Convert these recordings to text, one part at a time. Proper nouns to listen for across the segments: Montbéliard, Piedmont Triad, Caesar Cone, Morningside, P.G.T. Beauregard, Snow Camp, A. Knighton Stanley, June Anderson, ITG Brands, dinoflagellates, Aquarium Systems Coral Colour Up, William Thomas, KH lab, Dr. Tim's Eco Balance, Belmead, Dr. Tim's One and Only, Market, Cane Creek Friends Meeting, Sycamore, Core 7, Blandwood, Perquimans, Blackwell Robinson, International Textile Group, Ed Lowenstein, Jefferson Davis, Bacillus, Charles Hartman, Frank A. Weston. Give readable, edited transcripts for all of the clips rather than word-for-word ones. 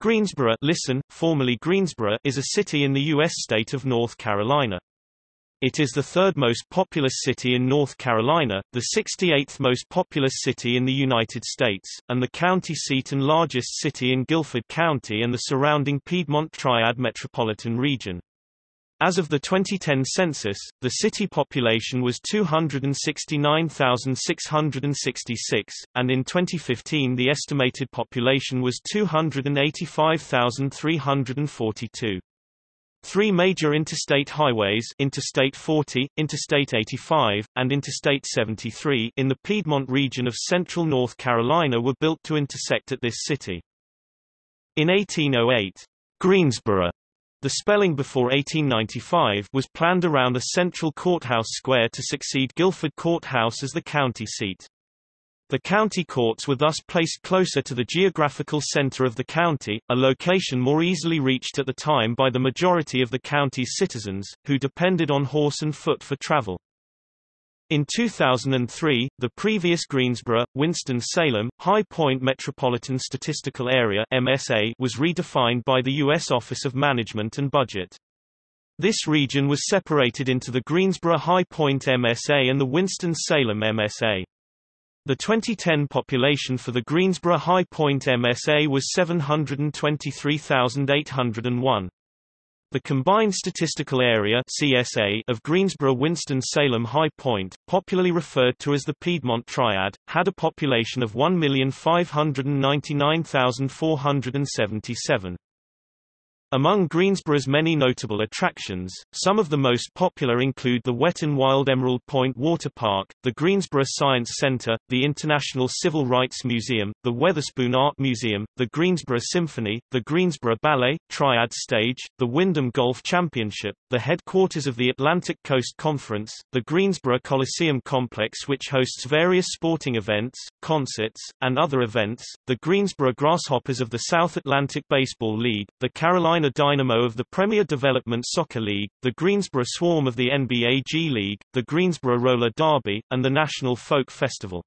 Greensboro, listen, formerly Greensboro, is a city in the U.S. state of North Carolina. It is the third most populous city in North Carolina, the 68th most populous city in the United States, and the county seat and largest city in Guilford County and the surrounding Piedmont Triad metropolitan region. As of the 2010 census, the city population was 269,666, and in 2015 the estimated population was 285,342. Three major interstate highways, Interstate 40, Interstate 85, and Interstate 73, in the Piedmont region of central North Carolina were built to intersect at this city. In 1808, Greensboro, the spelling before 1895, was planned around a central courthouse square to succeed Guilford Courthouse as the county seat. The county courts were thus placed closer to the geographical center of the county, a location more easily reached at the time by the majority of the county's citizens, who depended on horse and foot for travel. In 2003, the previous Greensboro, Winston-Salem, High Point Metropolitan Statistical Area (MSA) was redefined by the U.S. Office of Management and Budget. This region was separated into the Greensboro-High Point MSA and the Winston-Salem MSA. The 2010 population for the Greensboro-High Point MSA was 723,801. The combined statistical area (CSA) of Greensboro-Winston-Salem-High Point, popularly referred to as the Piedmont Triad, had a population of 1,599,477. Among Greensboro's many notable attractions, some of the most popular include the Wet n Wild Emerald Point Water Park, the Greensboro Science Center, the International Civil Rights Museum, the Weatherspoon Art Museum, the Greensboro Symphony, the Greensboro Ballet, Triad Stage, the Wyndham Golf Championship, the headquarters of the Atlantic Coast Conference, the Greensboro Coliseum Complex, which hosts various sporting events, concerts, and other events, the Greensboro Grasshoppers of the South Atlantic Baseball League, the Carolina Dynamo of the Premier Development Soccer League, the Greensboro Swarm of the NBA G League, the Greensboro Roller Derby, and the National Folk Festival.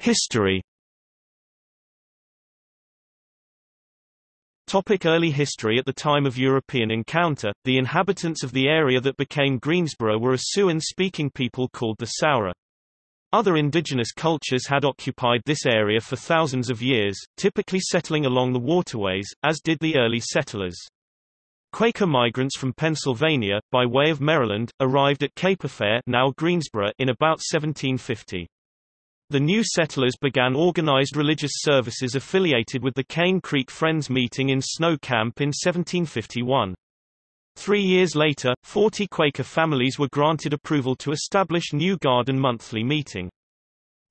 History. Early history. At the time of European encounter, the inhabitants of the area that became Greensboro were a Siouan-speaking people called the Sauer. Other indigenous cultures had occupied this area for thousands of years, typically settling along the waterways, as did the early settlers. Quaker migrants from Pennsylvania, by way of Maryland, arrived at Cape Fear, now Greensboro, in about 1750. The new settlers began organized religious services affiliated with the Cane Creek Friends Meeting in Snow Camp in 1751. 3 years later, 40 Quaker families were granted approval to establish New Garden monthly meeting.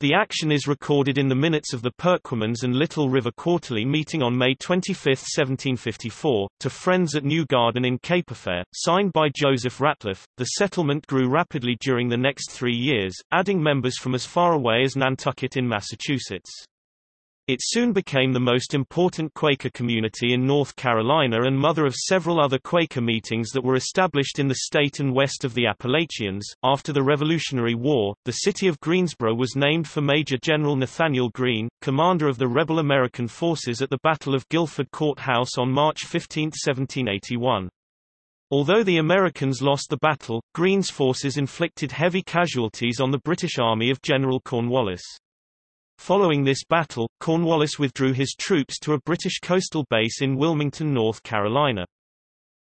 The action is recorded in the minutes of the Perquimans and Little River quarterly meeting on May 25, 1754, to Friends at New Garden in Cape Fear, signed by Joseph Ratliff. The settlement grew rapidly during the next 3 years, adding members from as far away as Nantucket in Massachusetts. It soon became the most important Quaker community in North Carolina and mother of several other Quaker meetings that were established in the state and west of the Appalachians. After the Revolutionary War, the city of Greensboro was named for Major General Nathaniel Greene, commander of the rebel American forces at the Battle of Guilford Courthouse on March 15, 1781. Although the Americans lost the battle, Greene's forces inflicted heavy casualties on the British army of General Cornwallis. Following this battle, Cornwallis withdrew his troops to a British coastal base in Wilmington, North Carolina.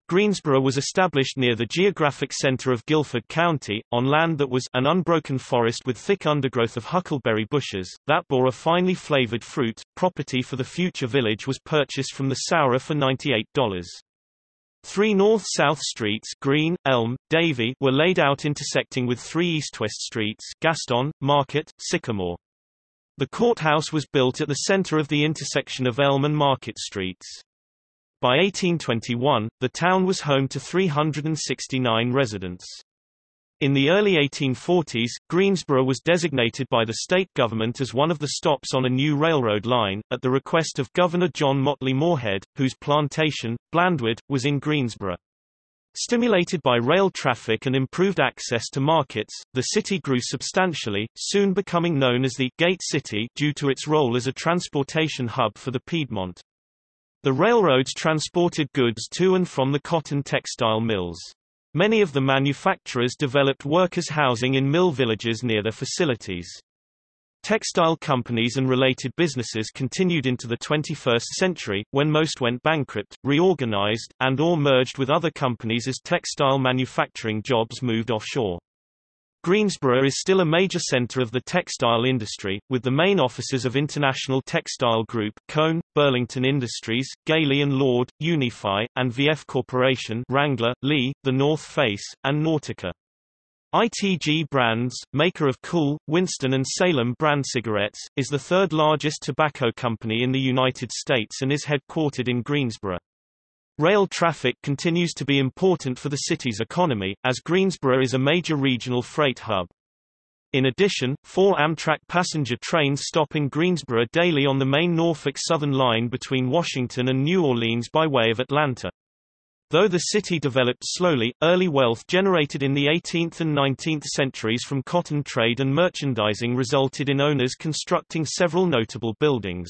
Greensboro was established near the geographic center of Guilford County, on land that was an unbroken forest with thick undergrowth of huckleberry bushes, that bore a finely flavored fruit. Property for the future village was purchased from the Sauer for $98. Three north-south streets, Green, Elm, Davie, were laid out intersecting with three east-west streets, Gaston, Market, Sycamore. The courthouse was built at the center of the intersection of Elm and Market streets. By 1821, the town was home to 369 residents. In the early 1840s, Greensboro was designated by the state government as one of the stops on a new railroad line, at the request of Governor John Motley Morehead, whose plantation, Blandwood, was in Greensboro. Stimulated by rail traffic and improved access to markets, the city grew substantially, soon becoming known as the Gate City due to its role as a transportation hub for the Piedmont. The railroads transported goods to and from the cotton textile mills. Many of the manufacturers developed workers' housing in mill villages near their facilities. Textile companies and related businesses continued into the 21st century, when most went bankrupt, reorganized, and/or merged with other companies as textile manufacturing jobs moved offshore. Greensboro is still a major center of the textile industry, with the main offices of International Textile Group, Cone, Burlington Industries, Gailey & Lord, Unify, and VF Corporation, Wrangler, Lee, The North Face, and Nautica. ITG Brands, maker of Kool, Winston and Salem brand cigarettes, is the third largest tobacco company in the United States and is headquartered in Greensboro. Rail traffic continues to be important for the city's economy, as Greensboro is a major regional freight hub. In addition, 4 Amtrak passenger trains stop in Greensboro daily on the main Norfolk Southern line between Washington and New Orleans by way of Atlanta. Though the city developed slowly, early wealth generated in the 18th and 19th centuries from cotton trade and merchandising resulted in owners constructing several notable buildings.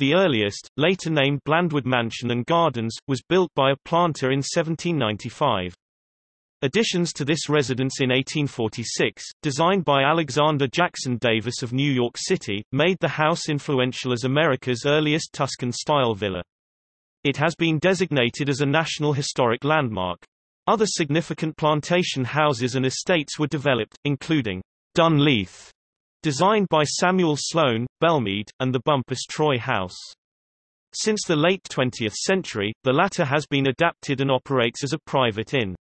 The earliest, later named Blandwood Mansion and Gardens, was built by a planter in 1795. Additions to this residence in 1846, designed by Alexander Jackson Davis of New York City, made the house influential as America's earliest Tuscan-style villa. It has been designated as a National Historic Landmark. Other significant plantation houses and estates were developed, including Dunleith, designed by Samuel Sloane, Belmead, and the Bumpus Troy House. Since the late 20th century, the latter has been adapted and operates as a private inn.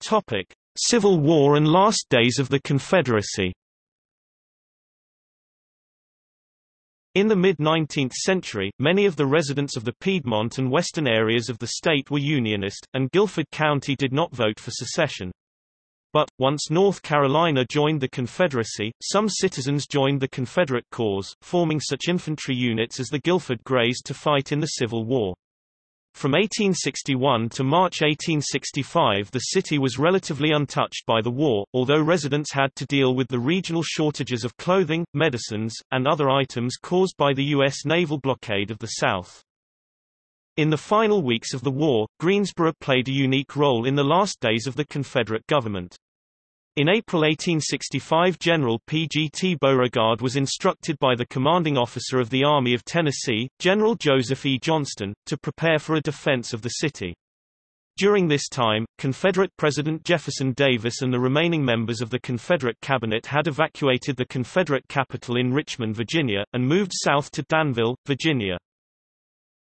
Topic: Civil War and last days of the Confederacy. In the mid-19th century, many of the residents of the Piedmont and western areas of the state were Unionist, and Guilford County did not vote for secession. But, once North Carolina joined the Confederacy, some citizens joined the Confederate cause, forming such infantry units as the Guilford Greys to fight in the Civil War. From 1861 to March 1865 the city was relatively untouched by the war, although residents had to deal with the regional shortages of clothing, medicines, and other items caused by the U.S. naval blockade of the South. In the final weeks of the war, Greensboro played a unique role in the last days of the Confederate government. In April 1865 General P. G. T. Beauregard was instructed by the commanding officer of the Army of Tennessee, General Joseph E. Johnston, to prepare for a defense of the city. During this time, Confederate President Jefferson Davis and the remaining members of the Confederate cabinet had evacuated the Confederate capital in Richmond, Virginia, and moved south to Danville, Virginia.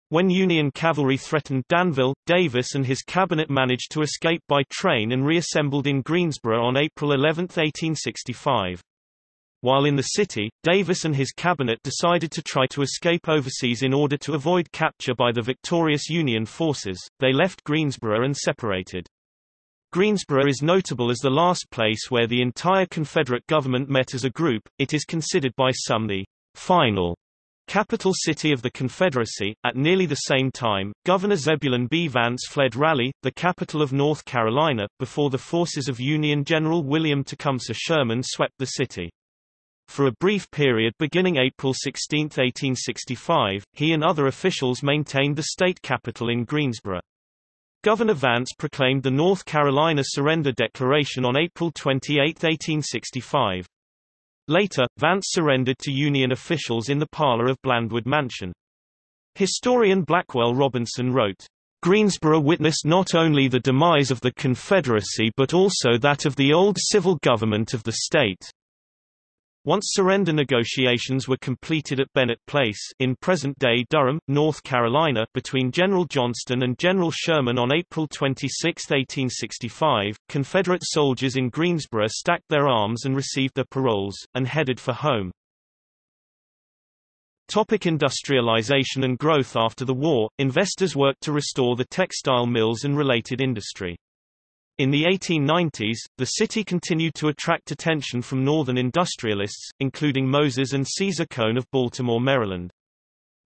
When Union cavalry threatened Danville, Davis and his cabinet managed to escape by train and reassembled in Greensboro on April 11, 1865. While in the city, Davis and his cabinet decided to try to escape overseas in order to avoid capture by the victorious Union forces. They left Greensboro and separated. Greensboro is notable as the last place where the entire Confederate government met as a group. It is considered by some the final capital city of the Confederacy. At nearly the same time, Governor Zebulon B. Vance fled Raleigh, the capital of North Carolina, before the forces of Union General William Tecumseh Sherman swept the city. For a brief period beginning April 16, 1865, he and other officials maintained the state capital in Greensboro. Governor Vance proclaimed the North Carolina Surrender Declaration on April 28, 1865. Later, Vance surrendered to Union officials in the parlor of Blandwood Mansion. Historian Blackwell Robinson wrote, "Greensboro witnessed not only the demise of the Confederacy but also that of the old civil government of the state." Once surrender negotiations were completed at Bennett Place in present-day Durham, North Carolina, between General Johnston and General Sherman on April 26, 1865, Confederate soldiers in Greensboro stacked their arms and received their paroles, and headed for home. Topic: Industrialization and growth. After the war, investors worked to restore the textile mills and related industry. In the 1890s, the city continued to attract attention from northern industrialists, including Moses and Caesar Cone of Baltimore, Maryland.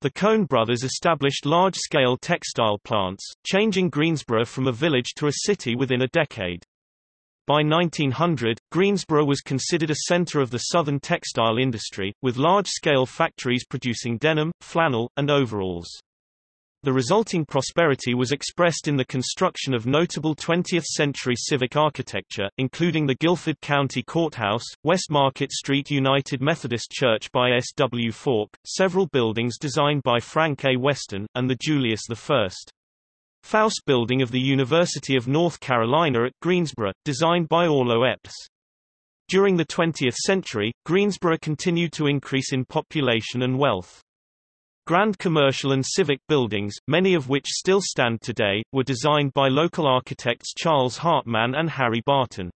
The Cone brothers established large-scale textile plants, changing Greensboro from a village to a city within a decade. By 1900, Greensboro was considered a center of the Southern textile industry, with large-scale factories producing denim, flannel, and overalls. The resulting prosperity was expressed in the construction of notable 20th-century civic architecture, including the Guilford County Courthouse, West Market Street United Methodist Church by S. W. Falk, several buildings designed by Frank A. Weston, and the Julius I. Faust building of the University of North Carolina at Greensboro, designed by Orlo Epps. During the 20th century, Greensboro continued to increase in population and wealth. Grand commercial and civic buildings, many of which still stand today, were designed by local architects Charles Hartman and Harry Barton.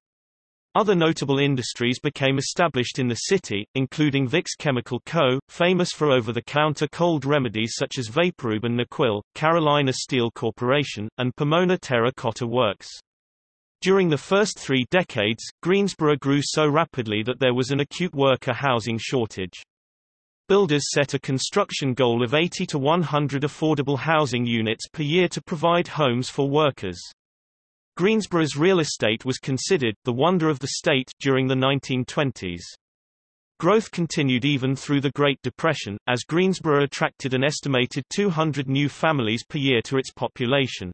Other notable industries became established in the city, including Vicks Chemical Co., famous for over-the-counter cold remedies such as Vaporub and Nyquil, Carolina Steel Corporation, and Pomona Terra Cotta Works. During the first three decades, Greensboro grew so rapidly that there was an acute worker housing shortage. Builders set a construction goal of 80 to 100 affordable housing units per year to provide homes for workers. Greensboro's real estate was considered the wonder of the state during the 1920s. Growth continued even through the Great Depression, as Greensboro attracted an estimated 200 new families per year to its population.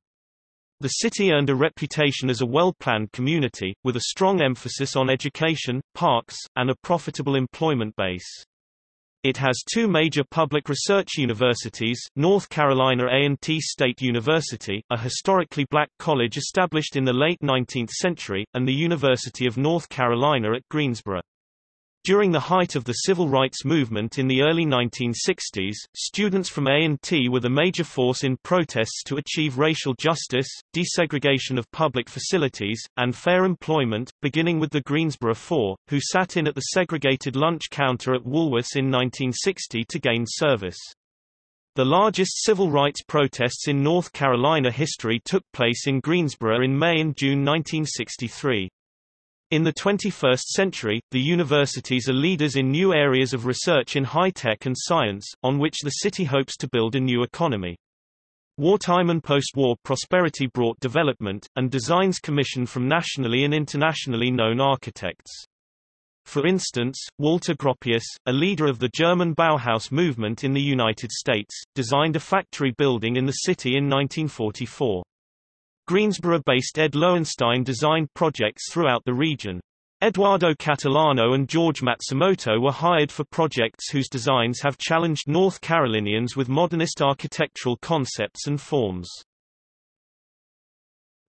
The city earned a reputation as a well-planned community, with a strong emphasis on education, parks, and a profitable employment base. It has two major public research universities, North Carolina A&T State University, a historically black college established in the late 19th century, and the University of North Carolina at Greensboro. During the height of the civil rights movement in the early 1960s, students from A&T were the major force in protests to achieve racial justice, desegregation of public facilities, and fair employment, beginning with the Greensboro Four, who sat in at the segregated lunch counter at Woolworths in 1960 to gain service. The largest civil rights protests in North Carolina history took place in Greensboro in May and June 1963. In the 21st century, the universities are leaders in new areas of research in high-tech and science, on which the city hopes to build a new economy. Wartime and post-war prosperity brought development, and designs commissioned from nationally and internationally known architects. For instance, Walter Gropius, a leader of the German Bauhaus movement in the United States, designed a factory building in the city in 1944. Greensboro-based Ed Lowenstein designed projects throughout the region. Eduardo Catalano and George Matsumoto were hired for projects whose designs have challenged North Carolinians with modernist architectural concepts and forms.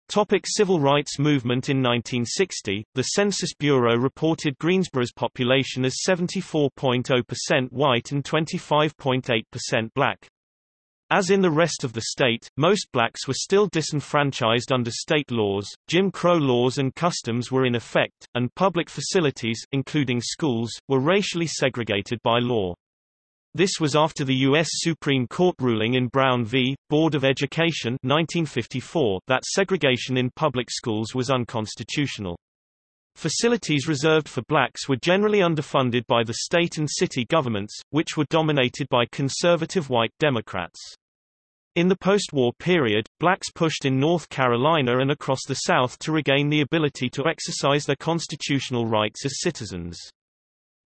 Topic: Civil rights movement. In 1960, the Census Bureau reported Greensboro's population as 74.0% white and 25.8% black. As in the rest of the state, most blacks were still disenfranchised under state laws, Jim Crow laws and customs were in effect, and public facilities, including schools, were racially segregated by law. This was after the U.S. Supreme Court ruling in Brown v. Board of Education 1954 that segregation in public schools was unconstitutional. Facilities reserved for blacks were generally underfunded by the state and city governments, which were dominated by conservative white Democrats. In the post-war period, blacks pushed in North Carolina and across the South to regain the ability to exercise their constitutional rights as citizens.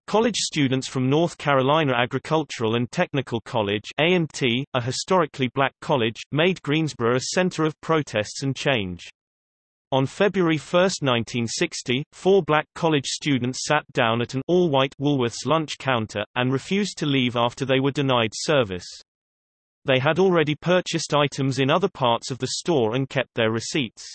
College students from North Carolina Agricultural and Technical College (A&T), a historically black college, made Greensboro a center of protests and change. On February 1, 1960, four black college students sat down at an all-white Woolworths lunch counter, and refused to leave after they were denied service. They had already purchased items in other parts of the store and kept their receipts.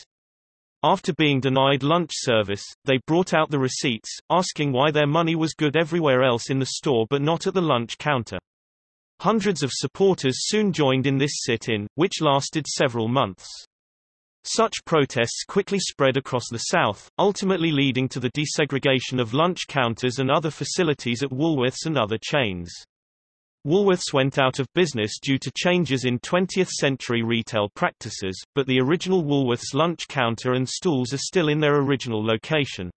After being denied lunch service, they brought out the receipts, asking why their money was good everywhere else in the store but not at the lunch counter. Hundreds of supporters soon joined in this sit-in, which lasted several months. Such protests quickly spread across the South, ultimately leading to the desegregation of lunch counters and other facilities at Woolworths and other chains. Woolworths went out of business due to changes in 20th-century retail practices, but the original Woolworths lunch counter and stools are still in their original location.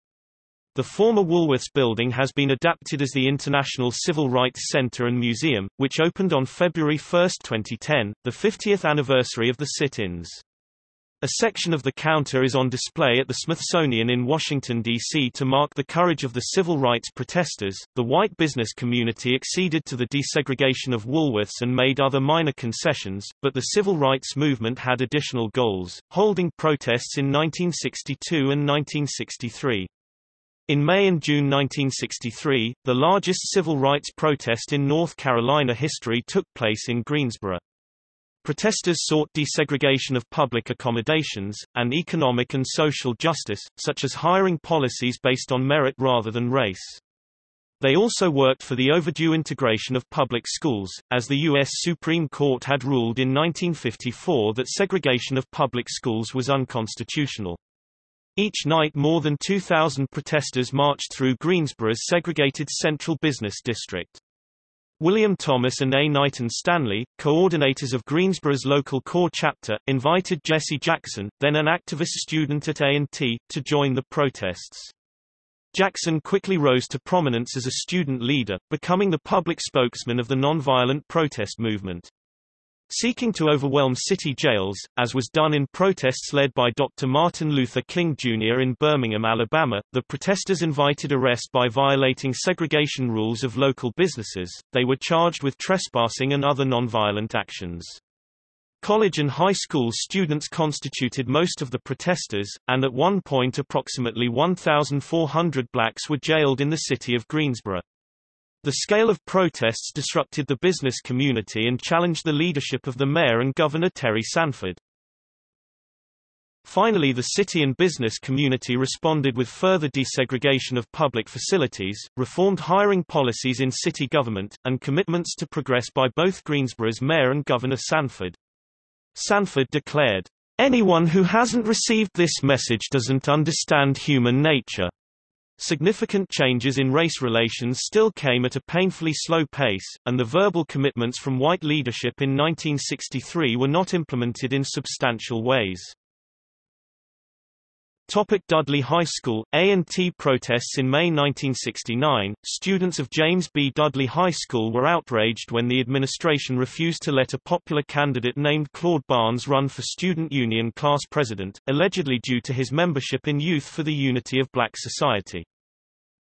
The former Woolworths building has been adapted as the International Civil Rights Center and Museum, which opened on February 1, 2010, the 50th anniversary of the sit-ins. A section of the counter is on display at the Smithsonian in Washington, D.C. to mark the courage of the civil rights protesters. The white business community acceded to the desegregation of Woolworths and made other minor concessions, but the civil rights movement had additional goals, holding protests in 1962 and 1963. In May and June 1963, the largest civil rights protest in North Carolina history took place in Greensboro. Protesters sought desegregation of public accommodations, and economic and social justice, such as hiring policies based on merit rather than race. They also worked for the overdue integration of public schools, as the U.S. Supreme Court had ruled in 1954 that segregation of public schools was unconstitutional. Each night more than 2,000 protesters marched through Greensboro's segregated central business district. William Thomas and A. Knighton Stanley, coordinators of Greensboro's local core chapter, invited Jesse Jackson, then an activist student at A&T, to join the protests. Jackson quickly rose to prominence as a student leader, becoming the public spokesman of the nonviolent protest movement. Seeking to overwhelm city jails, as was done in protests led by Dr. Martin Luther King, Jr. in Birmingham, Alabama, the protesters invited arrest by violating segregation rules of local businesses. They were charged with trespassing and other nonviolent actions. College and high school students constituted most of the protesters, and at one point approximately 1,400 blacks were jailed in the city of Greensboro. The scale of protests disrupted the business community and challenged the leadership of the mayor and Governor Terry Sanford. Finally, the city and business community responded with further desegregation of public facilities, reformed hiring policies in city government, and commitments to progress by both Greensboro's mayor and Governor Sanford. Sanford declared, "Anyone who hasn't received this message doesn't understand human nature." Significant changes in race relations still came at a painfully slow pace, and the verbal commitments from white leadership in 1963 were not implemented in substantial ways. Dudley High School, A&T protests. In May 1969, students of James B. Dudley High School were outraged when the administration refused to let a popular candidate named Claude Barnes run for student union class president, allegedly due to his membership in Youth for the Unity of Black Society.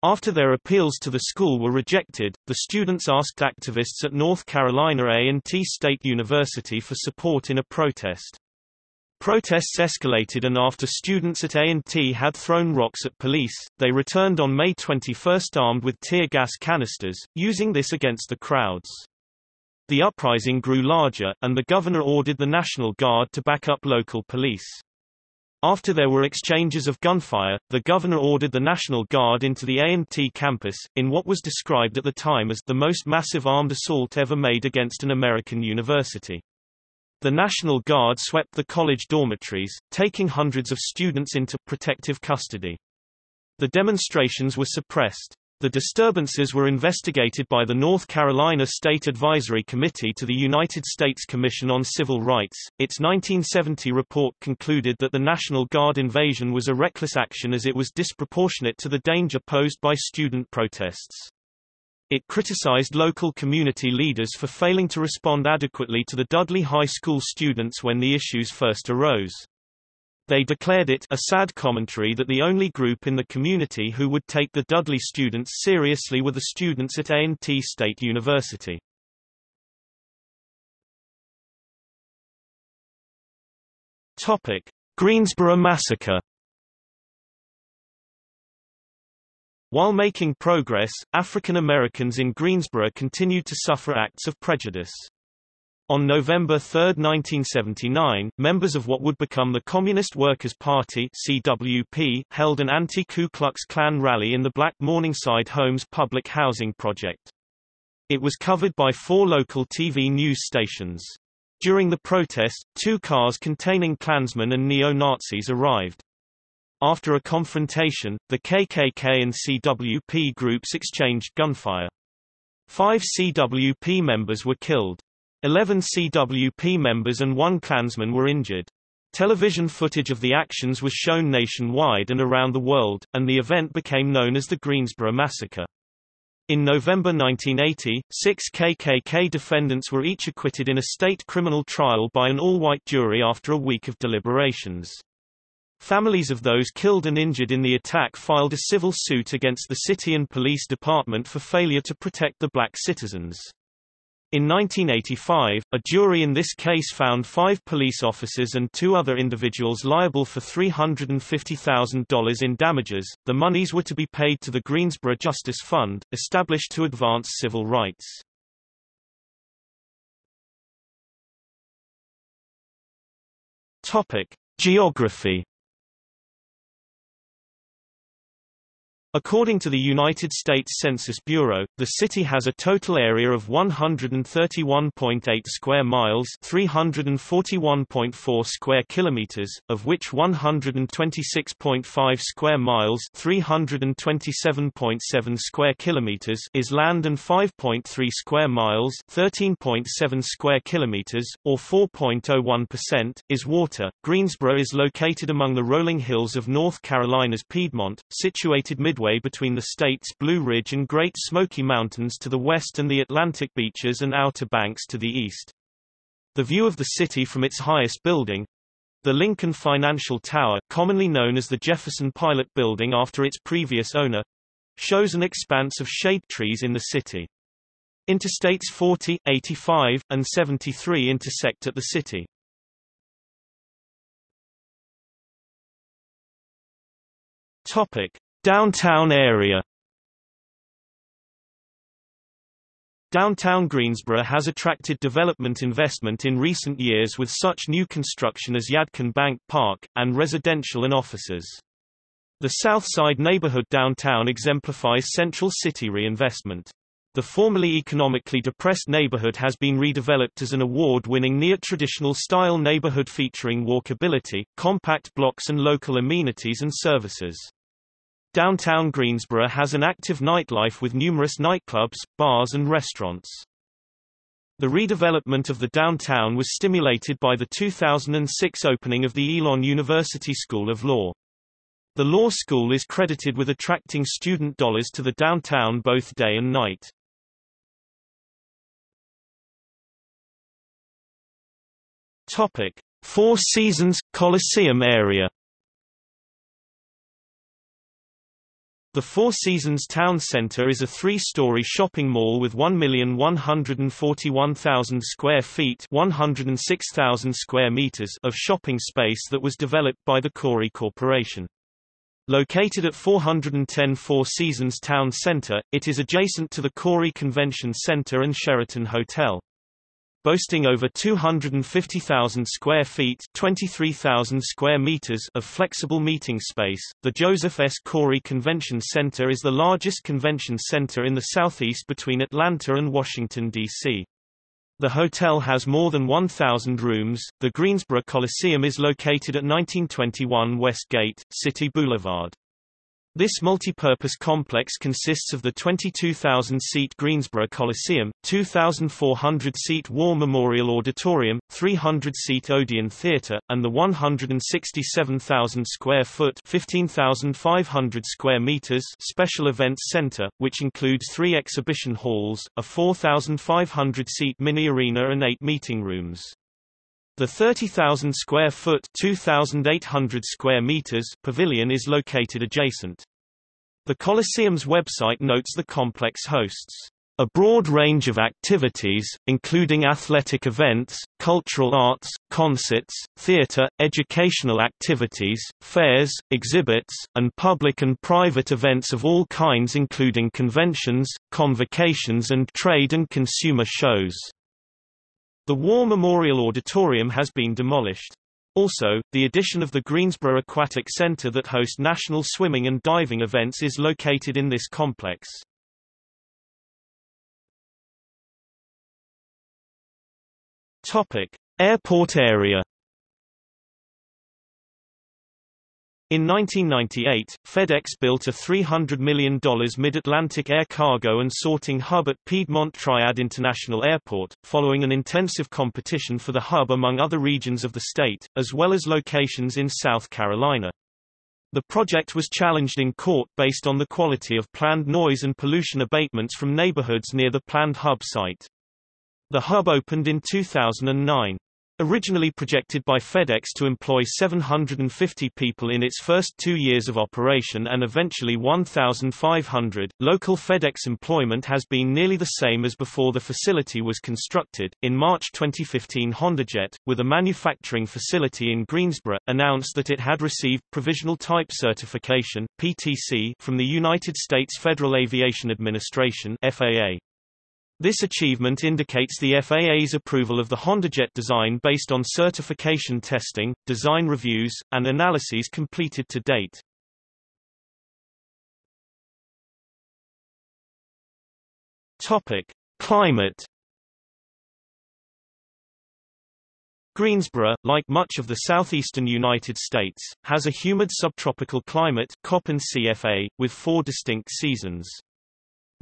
After their appeals to the school were rejected, the students asked activists at North Carolina A&T State University for support in a protest. Protests escalated, and after students at A&T had thrown rocks at police, they returned on May 21 armed with tear gas canisters, using this against the crowds. The uprising grew larger, and the governor ordered the National Guard to back up local police. After there were exchanges of gunfire, the governor ordered the National Guard into the A&T campus, in what was described at the time as the most massive armed assault ever made against an American university. The National Guard swept the college dormitories, taking hundreds of students into protective custody. The demonstrations were suppressed. The disturbances were investigated by the North Carolina State Advisory Committee to the United States Commission on Civil Rights. Its 1970 report concluded that the National Guard invasion was a reckless action as it was disproportionate to the danger posed by student protests. It criticized local community leaders for failing to respond adequately to the Dudley High School students when the issues first arose. They declared it a sad commentary that the only group in the community who would take the Dudley students seriously were the students at A&T State University. Greensboro Massacre. While making progress, African Americans in Greensboro continued to suffer acts of prejudice. On November 3, 1979, members of what would become the Communist Workers' Party (CWP) held an anti-Ku Klux Klan rally in the Black Morningside Homes public housing project. It was covered by 4 local TV news stations. During the protest, 2 cars containing Klansmen and neo-Nazis arrived. After a confrontation, the KKK and CWP groups exchanged gunfire. 5 CWP members were killed. 11 CWP members and 1 Klansman were injured. Television footage of the actions was shown nationwide and around the world, and the event became known as the Greensboro Massacre. In November 1980, 6 KKK defendants were each acquitted in a state criminal trial by an all-white jury after a week of deliberations. Families of those killed and injured in the attack filed a civil suit against the city and police department for failure to protect the black citizens. In 1985, a jury in this case found 5 police officers and 2 other individuals liable for $350,000 in damages. The monies were to be paid to the Greensboro Justice Fund, established to advance civil rights. Topic: Geography. According to the United States Census Bureau, the city has a total area of 131.8 square miles, 341.4 square kilometers, of which 126.5 square miles, 327.7 square kilometers is land and 5.3 square miles, 13.7 square kilometers, or 4.01% is water. Greensboro is located among the rolling hills of North Carolina's Piedmont, situated midway between the state's Blue Ridge and Great Smoky Mountains to the west and the Atlantic beaches and Outer Banks to the east. The view of the city from its highest building, the Lincoln Financial Tower, commonly known as the Jefferson Pilot Building after its previous owner, shows an expanse of shade trees in the city. Interstates 40, 85, and 73 intersect at the city. Downtown area. Downtown Greensboro has attracted development investment in recent years with such new construction as Yadkin Bank Park, and residential and offices. The Southside neighborhood downtown exemplifies central city reinvestment. The formerly economically depressed neighborhood has been redeveloped as an award-winning neo-traditional style neighborhood featuring walkability, compact blocks and local amenities and services. Downtown Greensboro has an active nightlife with numerous nightclubs, bars and restaurants. The redevelopment of the downtown was stimulated by the 2006 opening of the Elon University School of Law. The law school is credited with attracting student dollars to the downtown both day and night. Topic: Four Seasons – Coliseum area. The Four Seasons Town Center is a 3-story shopping mall with 1,141,000 square feet (106,000 square meters) of shopping space that was developed by the Corey Corporation. Located at 410 Four Seasons Town Center, it is adjacent to the Corey Convention Center and Sheraton Hotel. Boasting over 250,000 square feet (23,000 square meters) of flexible meeting space, the Joseph S. Corey Convention Center is the largest convention center in the southeast between Atlanta and Washington, D.C. The hotel has more than 1,000 rooms. The Greensboro Coliseum is located at 1921 West Gate, City Boulevard. This multi-purpose complex consists of the 22,000-seat Greensboro Coliseum, 2,400-seat War Memorial Auditorium, 300-seat Odeon Theater, and the 167,000-square-foot (15,500 square meters) Special Events Center, which includes 3 exhibition halls, a 4,500-seat mini-arena and 8 meeting rooms. The 30,000 square foot (2,800 square meters) pavilion is located adjacent. The Coliseum's website notes the complex hosts a broad range of activities, including athletic events, cultural arts, concerts, theater, educational activities, fairs, exhibits, and public and private events of all kinds including conventions, convocations and trade and consumer shows. The War Memorial Auditorium has been demolished. Also, the addition of the Greensboro Aquatic Center that hosts national swimming and diving events is located in this complex. Airport area. In 1998, FedEx built a $300 million mid-Atlantic air cargo and sorting hub at Piedmont Triad International Airport, following an intensive competition for the hub among other regions of the state, as well as locations in South Carolina. The project was challenged in court based on the quality of planned noise and pollution abatements from neighborhoods near the planned hub site. The hub opened in 2009. Originally projected by FedEx to employ 750 people in its first 2 years of operation and eventually 1,500, local FedEx employment has been nearly the same as before the facility was constructed. In March 2015, HondaJet, with a manufacturing facility in Greensboro, announced that it had received provisional type certification (PTC) from the United States Federal Aviation Administration (FAA). This achievement indicates the FAA's approval of the HondaJet design based on certification testing, design reviews, and analyses completed to date. Topic: Climate. Greensboro, like much of the southeastern United States, has a humid subtropical climate (CFA) with 4 distinct seasons.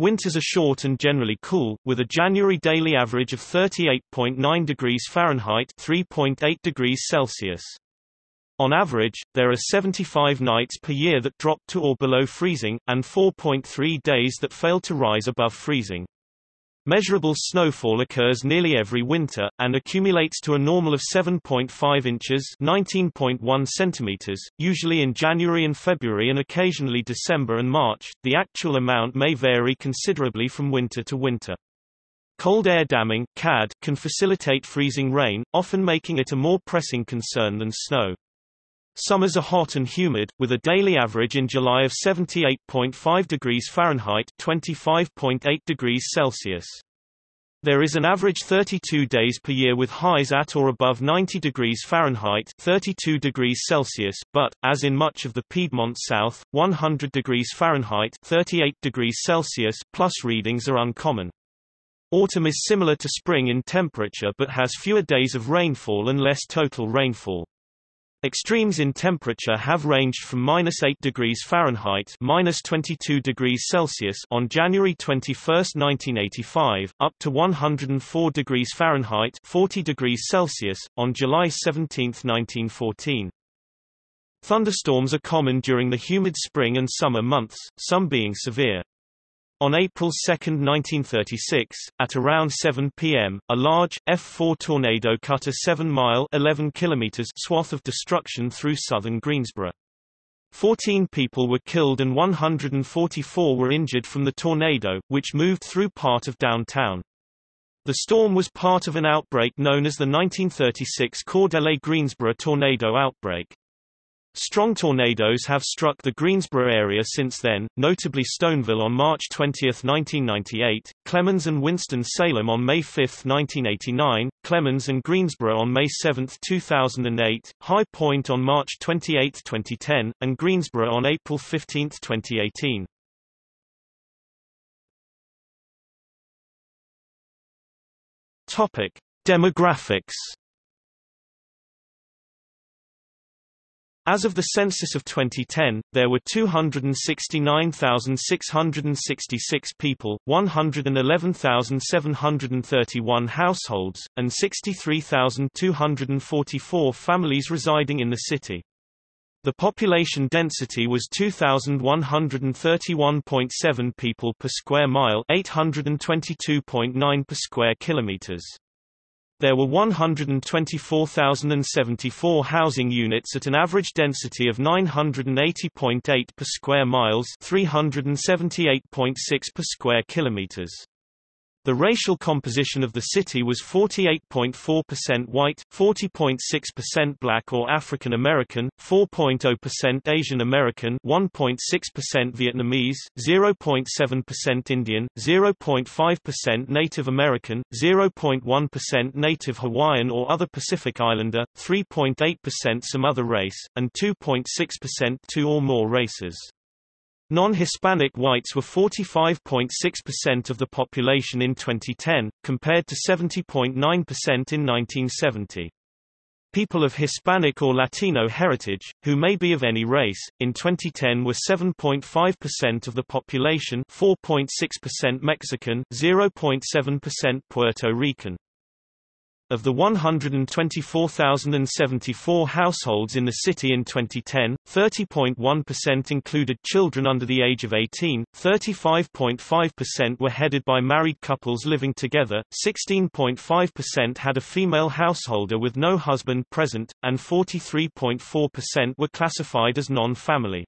Winters are short and generally cool, with a January daily average of 38.9 degrees Fahrenheit (3.8 degrees Celsius). On average, there are 75 nights per year that drop to or below freezing, and 4.3 days that fail to rise above freezing. Measurable snowfall occurs nearly every winter, and accumulates to a normal of 7.5 inches (19.1 centimeters), usually in January and February and occasionally December and March. The actual amount may vary considerably from winter to winter. Cold air damming (CAD) can facilitate freezing rain, often making it a more pressing concern than snow. Summers are hot and humid, with a daily average in July of 78.5 degrees Fahrenheit (25.8 degrees Celsius). There is an average 32 days per year with highs at or above 90 degrees Fahrenheit (32 degrees Celsius), but, as in much of the Piedmont South, 100 degrees Fahrenheit (38 degrees Celsius) plus readings are uncommon. Autumn is similar to spring in temperature but has fewer days of rainfall and less total rainfall. Extremes in temperature have ranged from -8 degrees Fahrenheit (-22 degrees Celsius) on January 21, 1985, up to 104 degrees Fahrenheit (40 degrees Celsius) on July 17, 1914. Thunderstorms are common during the humid spring and summer months, some being severe. On April 2, 1936, at around 7 p.m., a large, F4 tornado cut a 7-mile (11 km) swath of destruction through southern Greensboro. 14 people were killed and 144 were injured from the tornado, which moved through part of downtown. The storm was part of an outbreak known as the 1936 Cordele-Greensboro tornado outbreak. Strong tornadoes have struck the Greensboro area since then, notably Stoneville on March 20, 1998, Clemens and Winston-Salem on May 5, 1989, Clemens and Greensboro on May 7, 2008, High Point on March 28, 2010, and Greensboro on April 15, 2018. Topic: Demographics. As of the census of 2010, there were 269,666 people, 111,731 households, and 63,244 families residing in the city. The population density was 2,131.7 people per square mile, 822.9 per square kilometers. There were 124,074 housing units at an average density of 980.8 per square miles, 378.6 per square kilometers. The racial composition of the city was 48.4% white, 40.6% black or African American, 4.0% Asian American, 1.6% Vietnamese, 0.7% Indian, 0.5% Native American, 0.1% Native Hawaiian or other Pacific Islander, 3.8% some other race, and 2.6% two or more races. Non-Hispanic whites were 45.6% of the population in 2010, compared to 70.9% in 1970. People of Hispanic or Latino heritage, who may be of any race, in 2010 were 7.5% of the population, 4.6% Mexican, 0.7% Puerto Rican. Of the 124,074 households in the city in 2010, 30.1% included children under the age of 18, 35.5% were headed by married couples living together, 16.5% had a female householder with no husband present, and 43.4% were classified as non-family.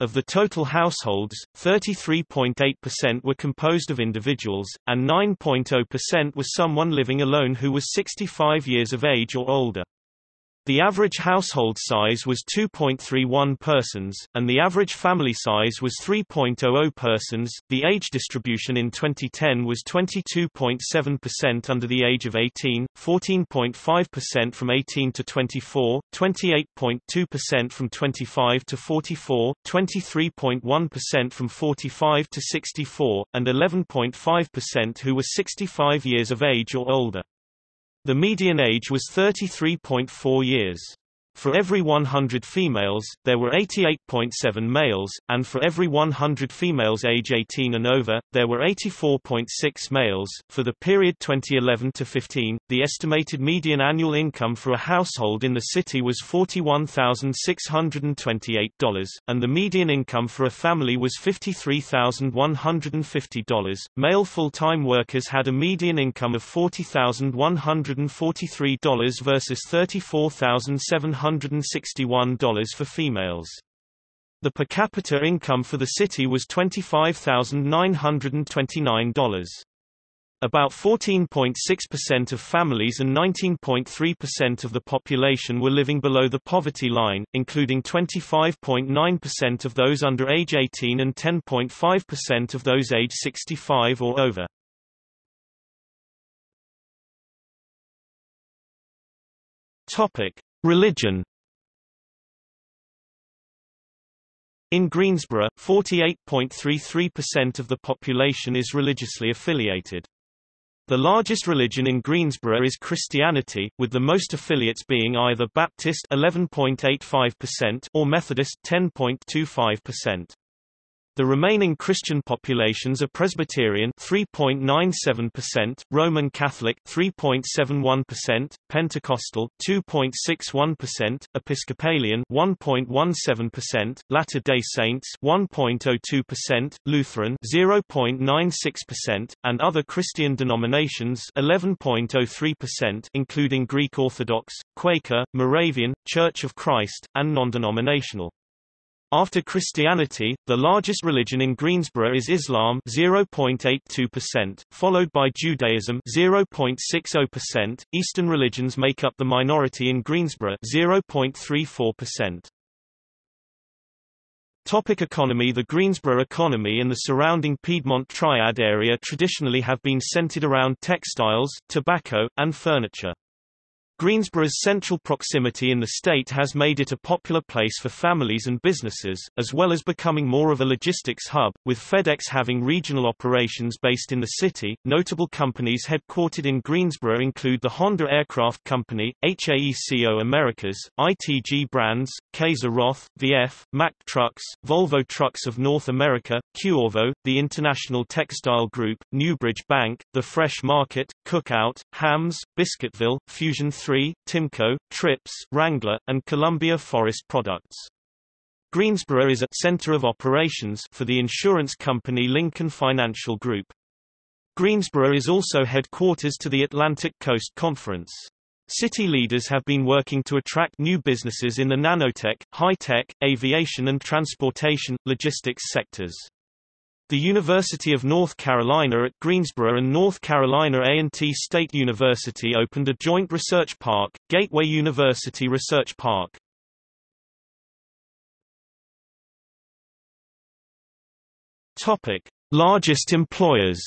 Of the total households, 33.8% were composed of individuals, and 9.0% was someone living alone who was 65 years of age or older. The average household size was 2.31 persons, and the average family size was 3.00 persons. The age distribution in 2010 was 22.7% under the age of 18, 14.5% from 18 to 24, 28.2% from 25 to 44, 23.1% from 45 to 64, and 11.5% who were 65 years of age or older. The median age was 33.4 years. For every 100 females, there were 88.7 males, and for every 100 females age 18 and over, there were 84.6 males. For the period 2011 to 15, the estimated median annual income for a household in the city was $41,628, and the median income for a family was $53,150. Male full-time workers had a median income of $40,143 versus $34,761 for females. The per capita income for the city was $25,929. About 14.6% of families and 19.3% of the population were living below the poverty line, including 25.9% of those under age 18 and 10.5% of those age 65 or over. Religion. In Greensboro, 48.33% of the population is religiously affiliated. The largest religion in Greensboro is Christianity, with the most affiliates being either Baptist (11.85%) or Methodist (10.25%). The remaining Christian populations are Presbyterian 3.97%, Roman Catholic 3.71%, Pentecostal 2.61%, Episcopalian 1.17%, Latter-day Saints 1.02%, Lutheran 0.96%, and other Christian denominations 11.03%, including Greek Orthodox, Quaker, Moravian, Church of Christ, and non-denominational. After Christianity, the largest religion in Greensboro is Islam 0.82%, followed by Judaism 0.60%. Eastern religions make up the minority in Greensboro 0.34%. Topic: economy. The Greensboro economy and the surrounding Piedmont Triad area traditionally have been centered around textiles, tobacco, and furniture. Greensboro's central proximity in the state has made it a popular place for families and businesses, as well as becoming more of a logistics hub, with FedEx having regional operations based in the city. Notable companies headquartered in Greensboro include the Honda Aircraft Company, HAECO Americas, ITG Brands, Kayser-Roth, VF, Mack Trucks, Volvo Trucks of North America, Cuorvo, the International Textile Group, Newbridge Bank, the Fresh Market, Cookout, Hams, Biscuitville, Fusion 3, Timco, Trips, Wrangler, and Columbia Forest Products. Greensboro is a center of operations for the insurance company Lincoln Financial Group. Greensboro is also headquarters to the Atlantic Coast Conference. City leaders have been working to attract new businesses in the nanotech, high-tech, aviation and transportation, logistics sectors. The University of North Carolina at Greensboro and North Carolina A&T State University opened a joint research park, Gateway University Research Park. Topic: largest employers.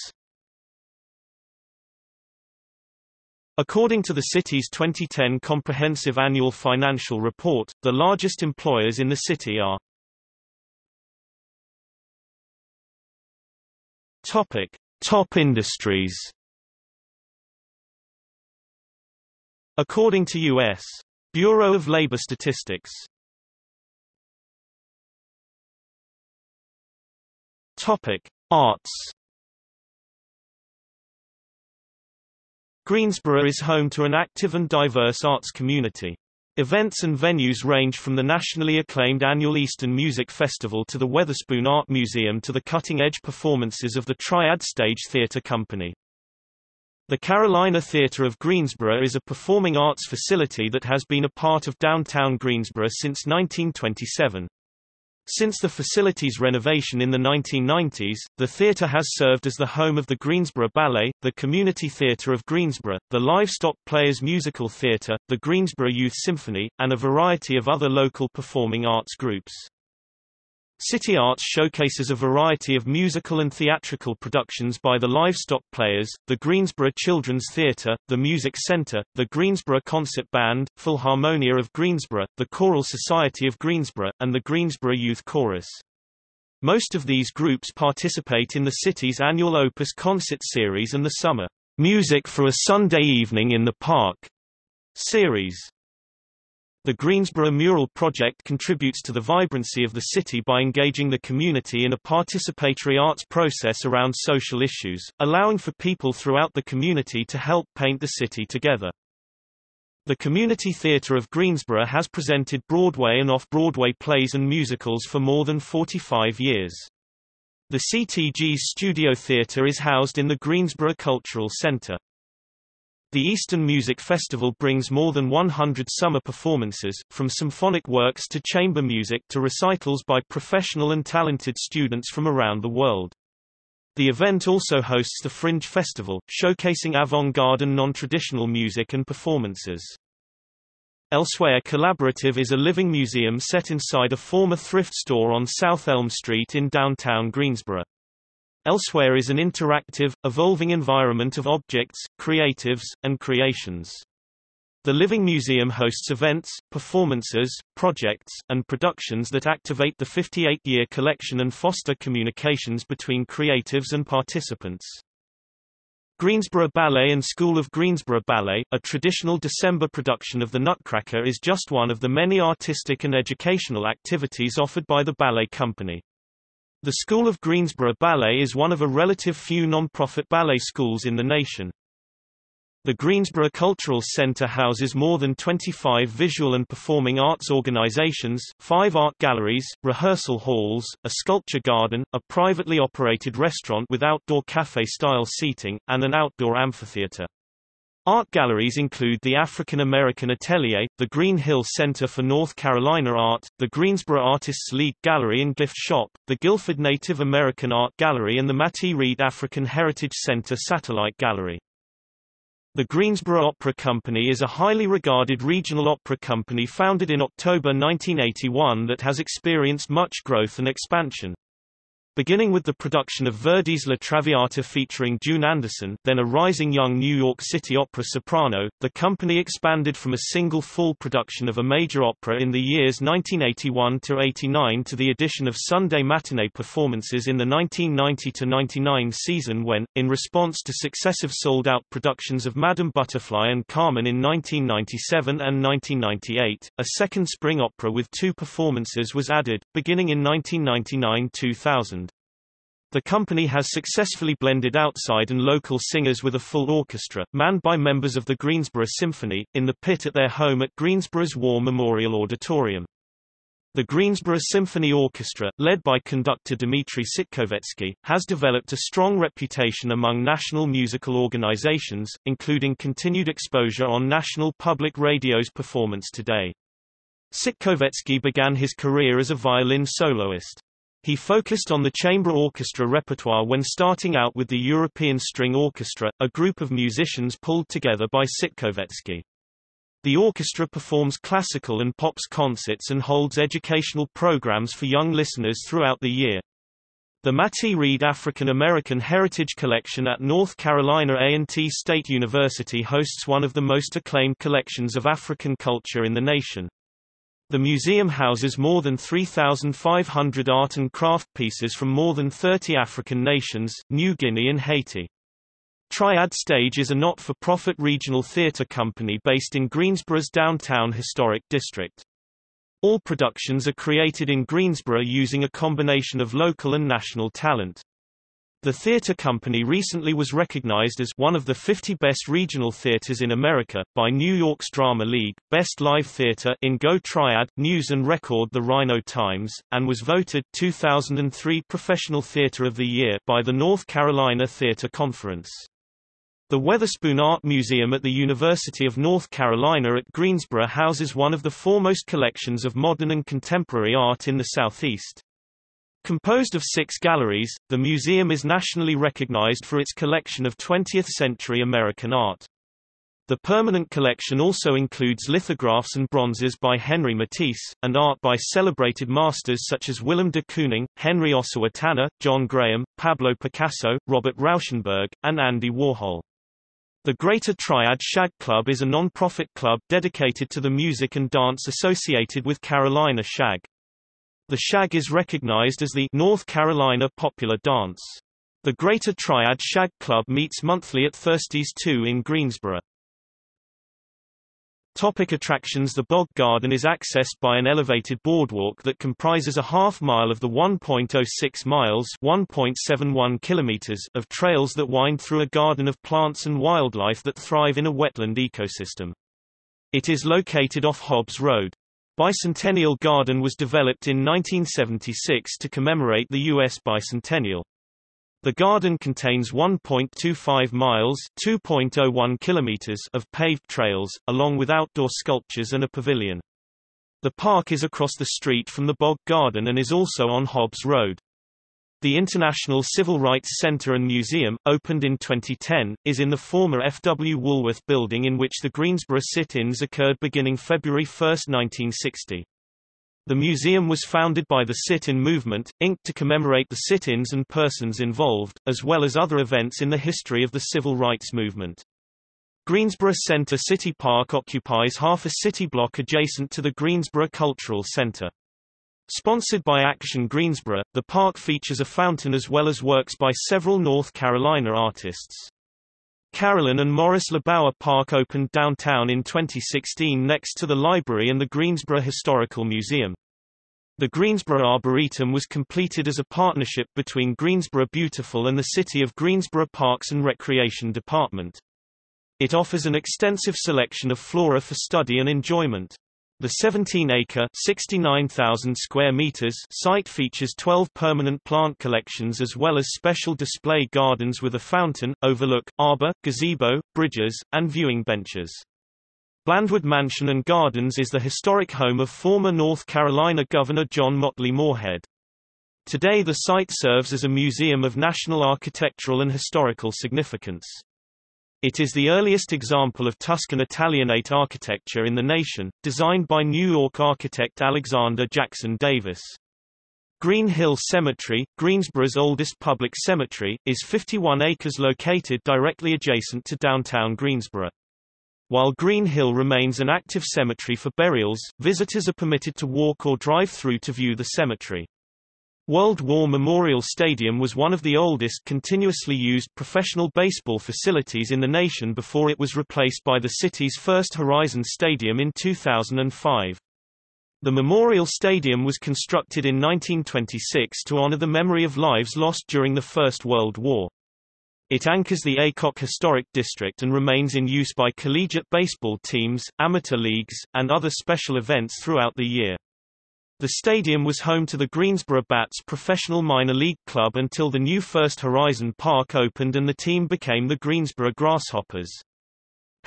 According to the city's 2010 Comprehensive Annual Financial Report, the largest employers in the city are top industries. According to U.S. Bureau of Labor Statistics. Topic: Arts. Greensboro is home to an active and diverse arts community. Events and venues range from the nationally acclaimed annual Eastern Music Festival to the Weatherspoon Art Museum to the cutting-edge performances of the Triad Stage Theatre Company. The Carolina Theatre of Greensboro is a performing arts facility that has been a part of downtown Greensboro since 1927. Since the facility's renovation in the 1990s, the theatre has served as the home of the Greensboro Ballet, the Community Theatre of Greensboro, the Livestock Players Musical Theatre, the Greensboro Youth Symphony, and a variety of other local performing arts groups. City Arts showcases a variety of musical and theatrical productions by the Livestock Players, the Greensboro Children's Theatre, the Music Center, the Greensboro Concert Band, Philharmonia of Greensboro, the Choral Society of Greensboro, and the Greensboro Youth Chorus. Most of these groups participate in the city's annual Opus Concert Series and the summer Music for a Sunday Evening in the Park series. The Greensboro Mural Project contributes to the vibrancy of the city by engaging the community in a participatory arts process around social issues, allowing for people throughout the community to help paint the city together. The Community Theatre of Greensboro has presented Broadway and off-Broadway plays and musicals for more than 45 years. The CTG Studio Theatre is housed in the Greensboro Cultural Center. The Eastern Music Festival brings more than 100 summer performances, from symphonic works to chamber music to recitals by professional and talented students from around the world. The event also hosts the Fringe Festival, showcasing avant-garde and non-traditional music and performances. Elsewhere Collaborative is a living museum set inside a former thrift store on South Elm Street in downtown Greensboro. Elsewhere is an interactive, evolving environment of objects, creatives, and creations. The Living Museum hosts events, performances, projects, and productions that activate the 58-year collection and foster communications between creatives and participants. Greensboro Ballet and School of Greensboro Ballet, a traditional December production of The Nutcracker, is just one of the many artistic and educational activities offered by the ballet company. The School of Greensboro Ballet is one of a relative few non-profit ballet schools in the nation. The Greensboro Cultural Center houses more than 25 visual and performing arts organizations, 5 art galleries, rehearsal halls, a sculpture garden, a privately operated restaurant with outdoor cafe-style seating, and an outdoor amphitheater. Art galleries include the African American Atelier, the Green Hill Center for North Carolina Art, the Greensboro Artists League Gallery and Gift Shop, the Guilford Native American Art Gallery and the Mattie Reed African Heritage Center Satellite Gallery. The Greensboro Opera Company is a highly regarded regional opera company founded in October 1981 that has experienced much growth and expansion. Beginning with the production of Verdi's La Traviata featuring June Anderson, then a rising young New York City opera soprano, the company expanded from a single full production of a major opera in the years 1981–89 to the addition of Sunday matinee performances in the 1990–99 season when, in response to successive sold-out productions of Madame Butterfly and Carmen in 1997 and 1998, a second spring opera with 2 performances was added, beginning in 1999–2000. The company has successfully blended outside and local singers with a full orchestra, manned by members of the Greensboro Symphony, in the pit at their home at Greensboro's War Memorial Auditorium. The Greensboro Symphony Orchestra, led by conductor Dmitry Sitkovetsky, has developed a strong reputation among national musical organizations, including continued exposure on national public radio's Performance Today. Sitkovetsky began his career as a violin soloist. He focused on the chamber orchestra repertoire when starting out with the European String Orchestra, a group of musicians pulled together by Sitkovetsky. The orchestra performs classical and pops concerts and holds educational programs for young listeners throughout the year. The Mattie Reed African American Heritage Collection at North Carolina A&T State University hosts one of the most acclaimed collections of African culture in the nation. The museum houses more than 3,500 art and craft pieces from more than 30 African nations, New Guinea and Haiti. Triad Stage is a not-for-profit regional theatre company based in Greensboro's downtown historic district. All productions are created in Greensboro using a combination of local and national talent. The theatre company recently was recognized as one of the 50 best regional theatres in America by New York's Drama League, Best Live Theatre in Go Triad, News and Record The Rhino Times, and was voted 2003 Professional Theatre of the Year by the North Carolina Theatre Conference. The Weatherspoon Art Museum at the University of North Carolina at Greensboro houses one of the foremost collections of modern and contemporary art in the Southeast. Composed of 6 galleries, the museum is nationally recognized for its collection of 20th-century American art. The permanent collection also includes lithographs and bronzes by Henri Matisse, and art by celebrated masters such as Willem de Kooning, Henry Ossewa Tanner, John Graham, Pablo Picasso, Robert Rauschenberg, and Andy Warhol. The Greater Triad Shag Club is a non-profit club dedicated to the music and dance associated with Carolina Shag. The shag is recognized as the North Carolina popular dance. The Greater Triad Shag Club meets monthly at Thursdays 2 in Greensboro. Topic attractions. The Bog Garden is accessed by an elevated boardwalk that comprises a half-mile of the 1.06 miles (1.71 kilometers) of trails that wind through a garden of plants and wildlife that thrive in a wetland ecosystem. It is located off Hobbs Road. Bicentennial Garden was developed in 1976 to commemorate the U.S. bicentennial. The garden contains 1.25 miles (2.01 kilometers) of paved trails, along with outdoor sculptures and a pavilion. The park is across the street from the Bog Garden and is also on Hobbs Road. The International Civil Rights Center and Museum, opened in 2010, is in the former F.W. Woolworth building in which the Greensboro sit-ins occurred beginning February 1, 1960. The museum was founded by the Sit-In Movement, Inc. to commemorate the sit-ins and persons involved, as well as other events in the history of the civil rights movement. Greensboro Center City Park occupies half a city block adjacent to the Greensboro Cultural Center. Sponsored by Action Greensboro, the park features a fountain as well as works by several North Carolina artists. Carolyn and Morris Labauer Park opened downtown in 2016 next to the library and the Greensboro Historical Museum. The Greensboro Arboretum was completed as a partnership between Greensboro Beautiful and the City of Greensboro Parks and Recreation Department. It offers an extensive selection of flora for study and enjoyment. The 17-acre (69,000 square meters) site features 12 permanent plant collections as well as special display gardens with a fountain, overlook, arbor, gazebo, bridges, and viewing benches. Blandwood Mansion and Gardens is the historic home of former North Carolina Governor John Motley Morehead. Today the site serves as a museum of national architectural and historical significance. It is the earliest example of Tuscan Italianate architecture in the nation, designed by New York architect Alexander Jackson Davis. Green Hill Cemetery, Greensboro's oldest public cemetery, is 51 acres located directly adjacent to downtown Greensboro. While Green Hill remains an active cemetery for burials, visitors are permitted to walk or drive through to view the cemetery. World War Memorial Stadium was one of the oldest continuously used professional baseball facilities in the nation before it was replaced by the city's first Horizon Stadium in 2005. The Memorial Stadium was constructed in 1926 to honor the memory of lives lost during the First World War. It anchors the Aycock Historic District and remains in use by collegiate baseball teams, amateur leagues, and other special events throughout the year. The stadium was home to the Greensboro Bats professional minor league club until the new First Horizon Park opened and the team became the Greensboro Grasshoppers.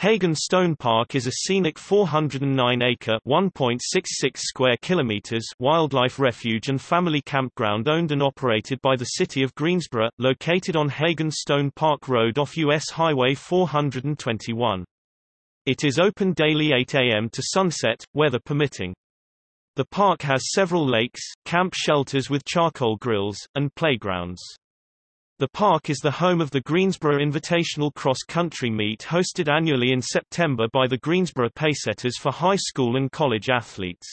Hagen Stone Park is a scenic 409-acre (1.66 square kilometers) wildlife refuge and family campground owned and operated by the City of Greensboro, located on Hagen Stone Park Road off U.S. Highway 421. It is open daily 8 a.m. to sunset, weather permitting. The park has several lakes, camp shelters with charcoal grills, and playgrounds. The park is the home of the Greensboro Invitational Cross-Country Meet hosted annually in September by the Greensboro Paysetters for high school and college athletes.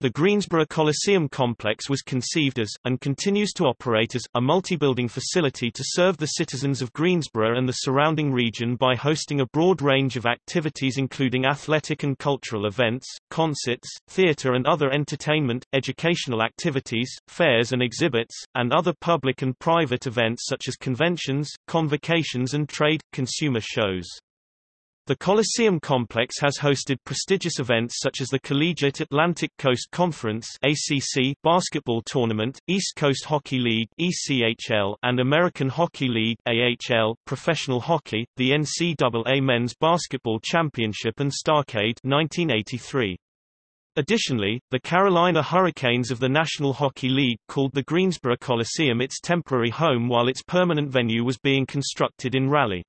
The Greensboro Coliseum complex was conceived as, and continues to operate as, a multi-building facility to serve the citizens of Greensboro and the surrounding region by hosting a broad range of activities including athletic and cultural events, concerts, theater and other entertainment, educational activities, fairs and exhibits, and other public and private events such as conventions, convocations and trade, consumer shows. The Coliseum complex has hosted prestigious events such as the Collegiate Atlantic Coast Conference (ACC) basketball tournament, East Coast Hockey League (ECHL) and American Hockey League (AHL) professional hockey, the NCAA Men's Basketball Championship and Starcade 1983. Additionally, the Carolina Hurricanes of the National Hockey League called the Greensboro Coliseum its temporary home while its permanent venue was being constructed in Raleigh.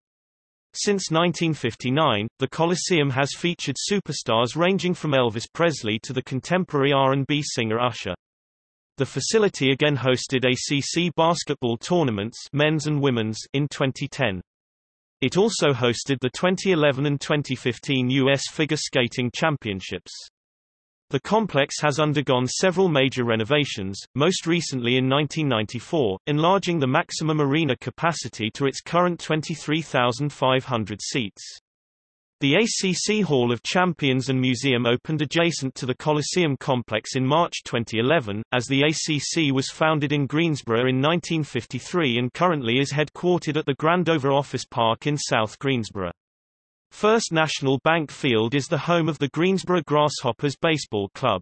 Since 1959, the Coliseum has featured superstars ranging from Elvis Presley to the contemporary R&B singer Usher. The facility again hosted ACC basketball tournaments, men's and women's, in 2010. It also hosted the 2011 and 2015 U.S. Figure Skating Championships. The complex has undergone several major renovations, most recently in 1994, enlarging the maximum arena capacity to its current 23,500 seats. The ACC Hall of Champions and Museum opened adjacent to the Coliseum complex in March 2011, as the ACC was founded in Greensboro in 1953 and currently is headquartered at the Grandover Office Park in South Greensboro. First National Bank Field is the home of the Greensboro Grasshoppers Baseball Club.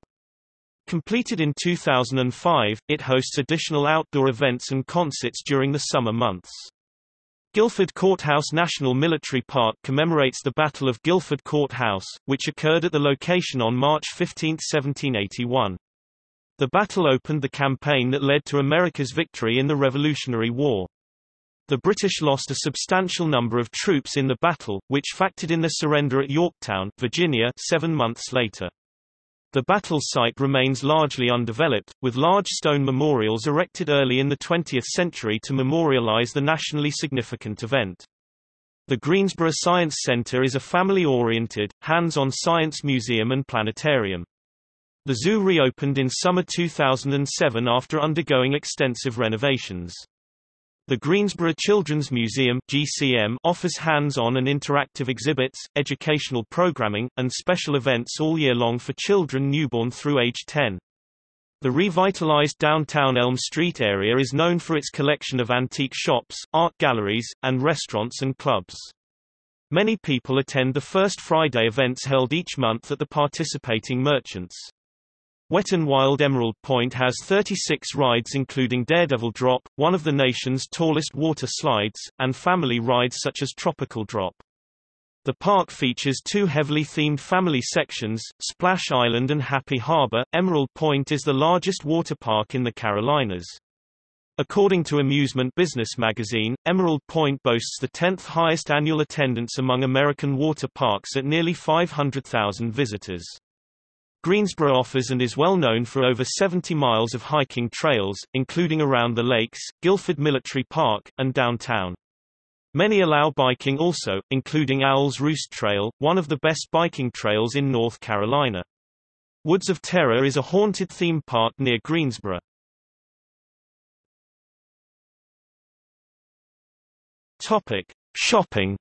Completed in 2005, it hosts additional outdoor events and concerts during the summer months. Guilford Courthouse National Military Park commemorates the Battle of Guilford Courthouse, which occurred at the location on March 15, 1781. The battle opened the campaign that led to America's victory in the Revolutionary War. The British lost a substantial number of troops in the battle, which factored in the surrender at Yorktown, Virginia, 7 months later. The battle site remains largely undeveloped, with large stone memorials erected early in the 20th century to memorialize the nationally significant event. The Greensboro Science Center is a family-oriented, hands-on science museum and planetarium. The zoo reopened in summer 2007 after undergoing extensive renovations. The Greensboro Children's Museum (GCM) offers hands-on and interactive exhibits, educational programming, and special events all year long for children newborn through age 10. The revitalized downtown Elm Street area is known for its collection of antique shops, art galleries, and restaurants and clubs. Many people attend the First Friday events held each month at the participating merchants. Wet n Wild Emerald Point has 36 rides including Daredevil Drop, one of the nation's tallest water slides, and family rides such as Tropical Drop. The park features two heavily themed family sections, Splash Island and Happy Harbor. Emerald Point is the largest water park in the Carolinas. According to Amusement Business magazine, Emerald Point boasts the 10th highest annual attendance among American water parks at nearly 500,000 visitors. Greensboro offers and is well known for over 70 miles of hiking trails, including around the lakes, Guilford Military Park, and downtown. Many allow biking also, including Owl's Roost Trail, one of the best biking trails in North Carolina. Woods of Terror is a haunted theme park near Greensboro. Topic: Shopping.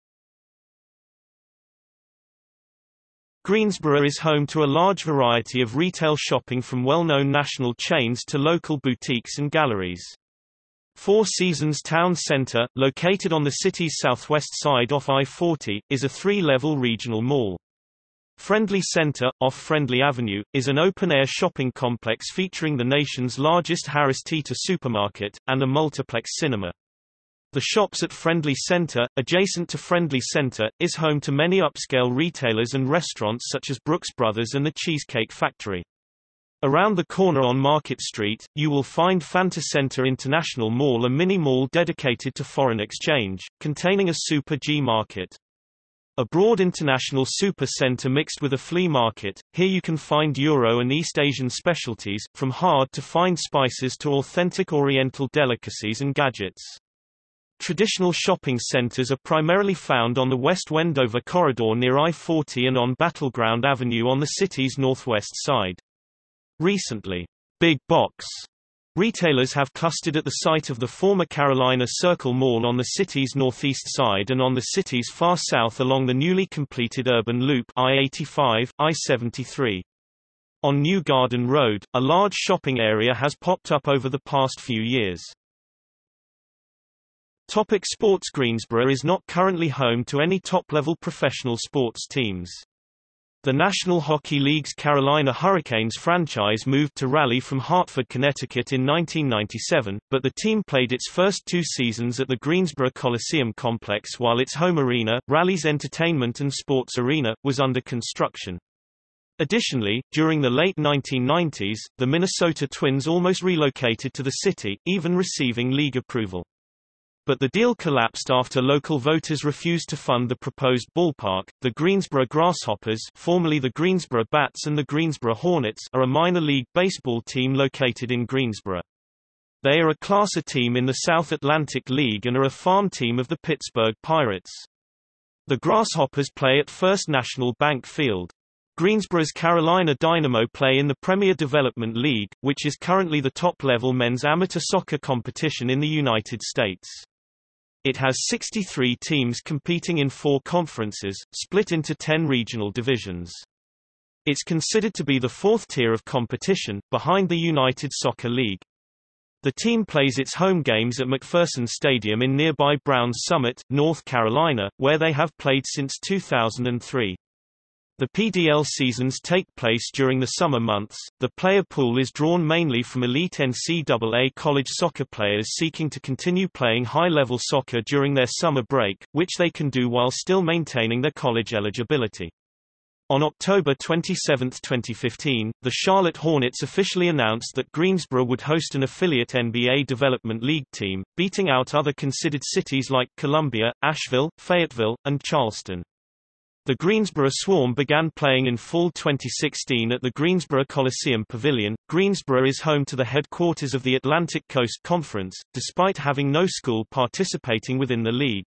Greensboro is home to a large variety of retail shopping from well-known national chains to local boutiques and galleries. Four Seasons Town Center, located on the city's southwest side off I-40, is a three-level regional mall. Friendly Center, off Friendly Avenue, is an open-air shopping complex featuring the nation's largest Harris Teeter supermarket, and a multiplex cinema. The shops at Friendly Center, adjacent to Friendly Center, is home to many upscale retailers and restaurants such as Brooks Brothers and the Cheesecake Factory. Around the corner on Market Street, you will find Fanta Center International Mall, a mini-mall dedicated to foreign exchange, containing a Super G market. A broad international super center mixed with a flea market, here you can find Euro and East Asian specialties, from hard-to-find spices to authentic Oriental delicacies and gadgets. Traditional shopping centers are primarily found on the West Wendover Corridor near I-40 and on Battleground Avenue on the city's northwest side. Recently, big box retailers have clustered at the site of the former Carolina Circle Mall on the city's northeast side and on the city's far south along the newly completed urban loop I-85, I-73. On New Garden Road, a large shopping area has popped up over the past few years. Topic: Sports. Greensboro is not currently home to any top-level professional sports teams. The National Hockey League's Carolina Hurricanes franchise moved to Raleigh from Hartford, Connecticut in 1997, but the team played its first two seasons at the Greensboro Coliseum complex while its home arena, Raleigh's Entertainment and Sports Arena, was under construction. Additionally, during the late 1990s, the Minnesota Twins almost relocated to the city, even receiving league approval. But the deal collapsed after local voters refused to fund the proposed ballpark. The Greensboro Grasshoppers, formerly the Greensboro Bats and the Greensboro Hornets, are a minor league baseball team located in Greensboro. They are a Class A team in the South Atlantic League and are a farm team of the Pittsburgh Pirates. The Grasshoppers play at First National Bank Field. Greensboro's Carolina Dynamo play in the Premier Development League, which is currently the top-level men's amateur soccer competition in the United States. It has 63 teams competing in 4 conferences, split into 10 regional divisions. It's considered to be the 4th tier of competition, behind the United Soccer League. The team plays its home games at McPherson Stadium in nearby Browns Summit, North Carolina, where they have played since 2003. The PDL seasons take place during the summer months. The player pool is drawn mainly from elite NCAA college soccer players seeking to continue playing high-level soccer during their summer break, which they can do while still maintaining their college eligibility. On October 27, 2015, the Charlotte Hornets officially announced that Greensboro would host an affiliate NBA Development League team, beating out other considered cities like Columbia, Asheville, Fayetteville, and Charleston. The Greensboro Swarm began playing in fall 2016 at the Greensboro Coliseum Pavilion. Greensboro is home to the headquarters of the Atlantic Coast Conference, despite having no school participating within the league.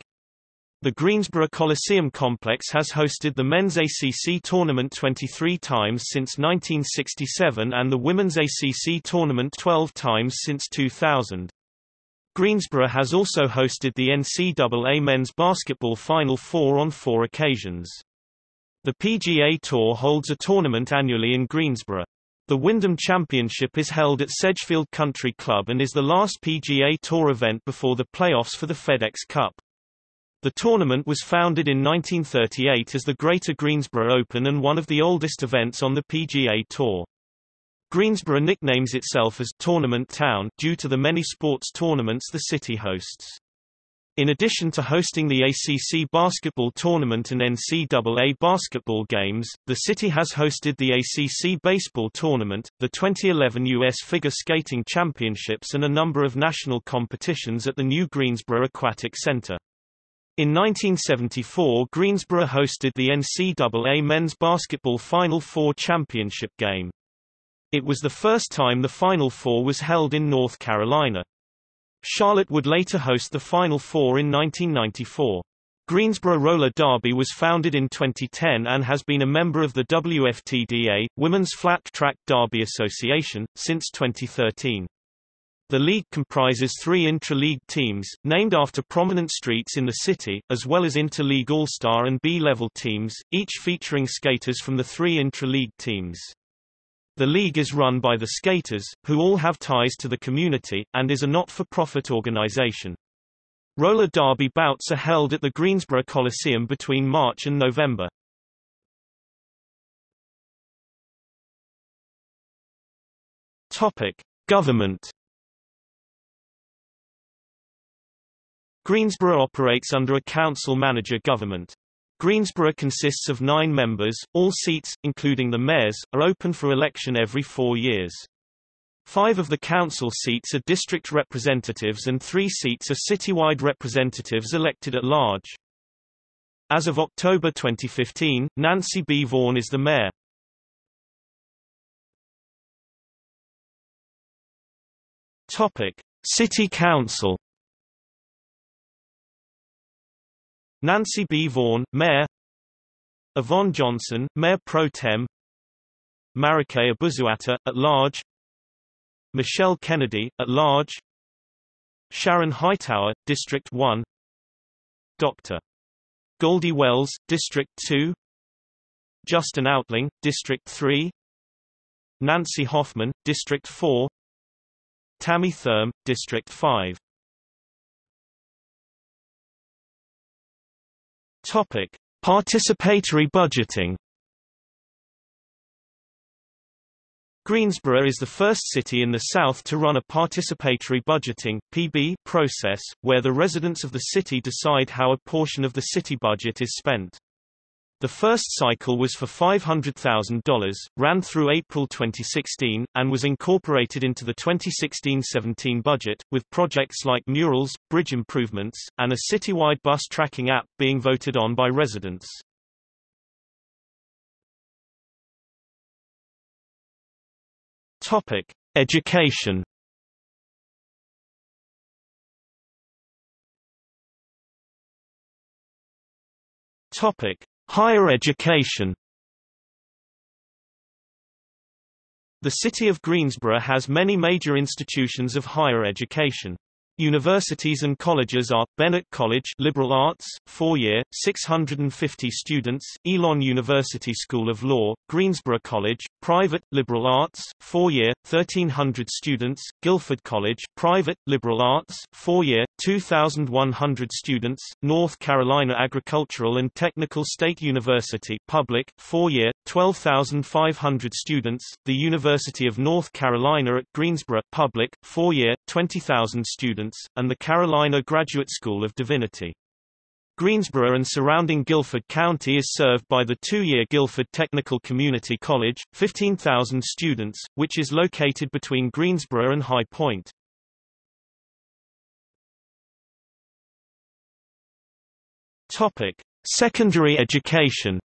The Greensboro Coliseum complex has hosted the men's ACC tournament 23 times since 1967 and the women's ACC tournament 12 times since 2000. Greensboro has also hosted the NCAA men's basketball Final Four on 4 occasions. The PGA Tour holds a tournament annually in Greensboro. The Wyndham Championship is held at Sedgefield Country Club and is the last PGA Tour event before the playoffs for the FedEx Cup. The tournament was founded in 1938 as the Greater Greensboro Open and one of the oldest events on the PGA Tour. Greensboro nicknames itself as Tournament Town due to the many sports tournaments the city hosts. In addition to hosting the ACC basketball tournament and NCAA basketball games, the city has hosted the ACC baseball tournament, the 2011 U.S. Figure Skating Championships and a number of national competitions at the new Greensboro Aquatic Center. In 1974, Greensboro hosted the NCAA men's basketball Final Four championship game. It was the first time the Final Four was held in North Carolina. Charlotte would later host the Final Four in 1994. Greensboro Roller Derby was founded in 2010 and has been a member of the WFTDA, Women's Flat Track Derby Association, since 2013. The league comprises 3 intra-league teams, named after prominent streets in the city, as well as inter-league all-star and B-level teams, each featuring skaters from the 3 intra-league teams. The league is run by the skaters, who all have ties to the community, and is a not-for-profit organization. Roller derby bouts are held at the Greensboro Coliseum between March and November. Topic: Government. Greensboro operates under a council-manager government. Greensboro consists of 9 members. All seats, including the mayors, are open for election every 4 years. 5 of the council seats are district representatives and 3 seats are citywide representatives elected at large. As of October 2015, Nancy B. Vaughan is the mayor. Topic: City Council. Nancy B. Vaughan, Mayor. Yvonne Johnson, Mayor Pro Tem. Marikay Abuzuaiteh, at large; Michelle Kennedy, at large; Sharon Hightower, District 1; Dr. Goldie Wells, District 2; Justin Outling, District 3; Nancy Hoffman, District 4; Tammy Thurm, District 5. Topic: Participatory budgeting. Greensboro is the first city in the South to run a participatory budgeting (PB) process, where the residents of the city decide how a portion of the city budget is spent. The first cycle was for $500,000, ran through April 2016, and was incorporated into the 2016-17 budget, with projects like murals, bridge improvements, and a citywide bus tracking app being voted on by residents. Topic: Education. Topic: Higher education. The city of Greensboro has many major institutions of higher education. Universities and colleges are: Bennett College, Liberal Arts, 4-year, 650 students; Elon University School of Law; Greensboro College, private, Liberal Arts, 4-year, 1,300 students; Guilford College, private, Liberal Arts, 4-year, 2,100 students; North Carolina Agricultural and Technical State University, public, 4-year, 12,500 students; the University of North Carolina at Greensboro, public, 4-year, 20,000 students, and the Carolina Graduate School of Divinity. Greensboro and surrounding Guilford County is served by the 2-year Guilford Technical Community College, 15,000 students, which is located between Greensboro and High Point. Topic: Secondary education.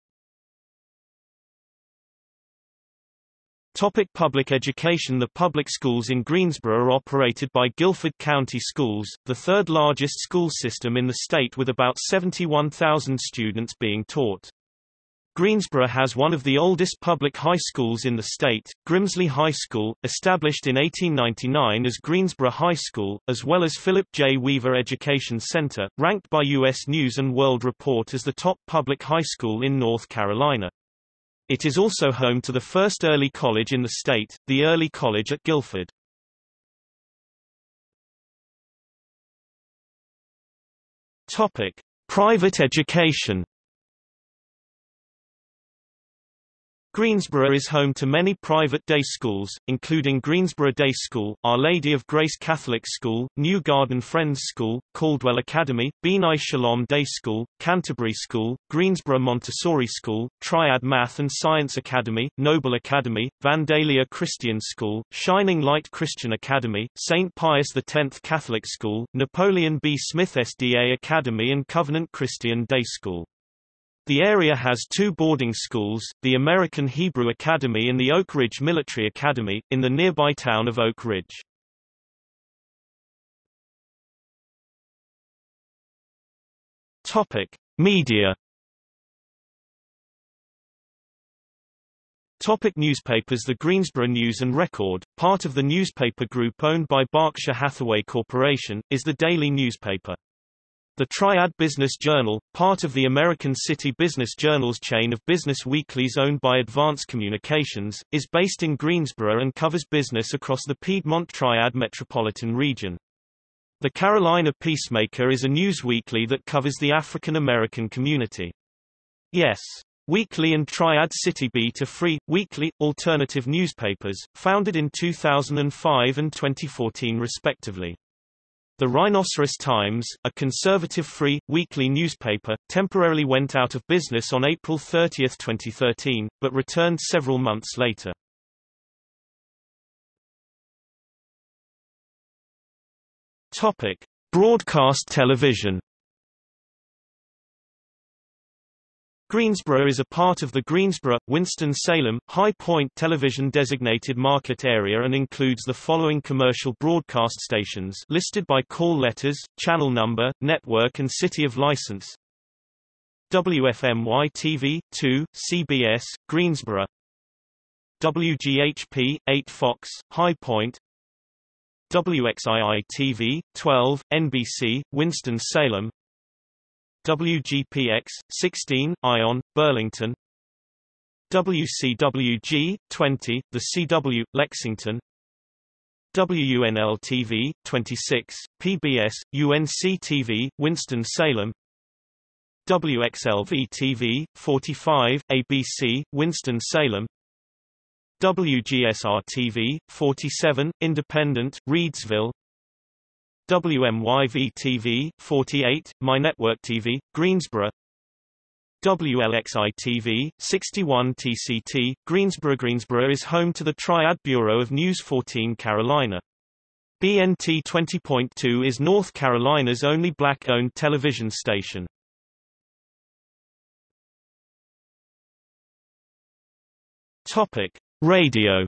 Topic: Public education. The public schools in Greensboro are operated by Guilford County Schools, the third largest school system in the state, with about 71,000 students being taught. Greensboro has one of the oldest public high schools in the state, Grimsley High School, established in 1899 as Greensboro High School, as well as Philip J. Weaver Education Center, ranked by U.S. News & World Report as the top public high school in North Carolina. It is also home to the first early college in the state, the Early College at Guilford. Topic: Private education. Greensboro is home to many private day schools, including Greensboro Day School, Our Lady of Grace Catholic School, New Garden Friends School, Caldwell Academy, B'nai Shalom Day School, Canterbury School, Greensboro Montessori School, Triad Math and Science Academy, Noble Academy, Vandalia Christian School, Shining Light Christian Academy, St. Pius X Catholic School, Napoleon B. Smith SDA Academy, and Covenant Christian Day School. The area has two boarding schools, the American Hebrew Academy and the Oak Ridge Military Academy, in the nearby town of Oak Ridge. Topic: Media. Topic: Newspapers. The Greensboro News and Record, part of the newspaper group owned by Berkshire Hathaway Corporation, is the daily newspaper. The Triad Business Journal, part of the American City Business Journal's chain of business weeklies owned by Advance Communications, is based in Greensboro and covers business across the Piedmont Triad metropolitan region. The Carolina Peacemaker is a news weekly that covers the African American community. Yes. Weekly and Triad City Beat are free, weekly, alternative newspapers, founded in 2005 and 2014 respectively. The Rhinoceros Times, a conservative free, weekly newspaper, temporarily went out of business on April 30, 2013, but returned several months later. Topic: Broadcast television. Greensboro is a part of the Greensboro, Winston-Salem, High Point Television designated market area and includes the following commercial broadcast stations listed by call letters, channel number, network and city of license: WFMY-TV, 2, CBS, Greensboro; WGHP 8 Fox, High Point, WXII-TV 12, NBC, Winston-Salem, WGPX 16, ION, Burlington, WCWG 20, The CW, Lexington, WUNL-TV 26, PBS, UNC-TV, Winston-Salem, WXLV-TV 45, ABC, Winston-Salem, WGSR-TV 47, Independent, Reidsville, WMYV-TV 48, MyNetworkTV, Greensboro, WLXI-TV 61, TCT, Greensboro. Greensboro is home to the Triad Bureau of News. 14 Carolina. BNT 20.2 is North Carolina's only black-owned television station. Topic: Radio.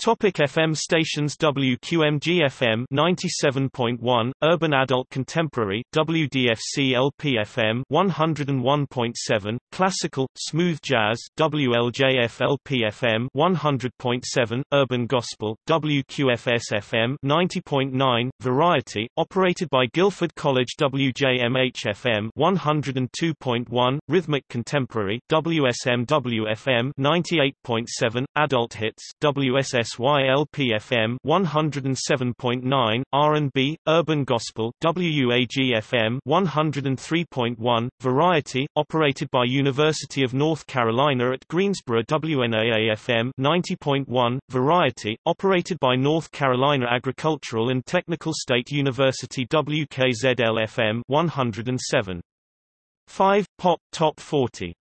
Topic: FM stations. WQMG-FM 97.1, Urban Adult Contemporary, WDFC-LP-FM 101.7, Classical, Smooth Jazz, WLJF-LP-FM 100.7, Urban Gospel, WQFS-FM 90.9, Variety, operated by Guilford College. WJMH-FM 102.1, Rhythmic Contemporary, WSMW-FM 98.7, Adult Hits, WSS WSYLP-FM 107.9, R&B, Urban Gospel, WUAG-FM 103.1, Variety, operated by University of North Carolina at Greensboro. WNAA-FM 90.1, Variety, operated by North Carolina Agricultural and Technical State University. WKZL-FM 107.5, Pop, Top 40.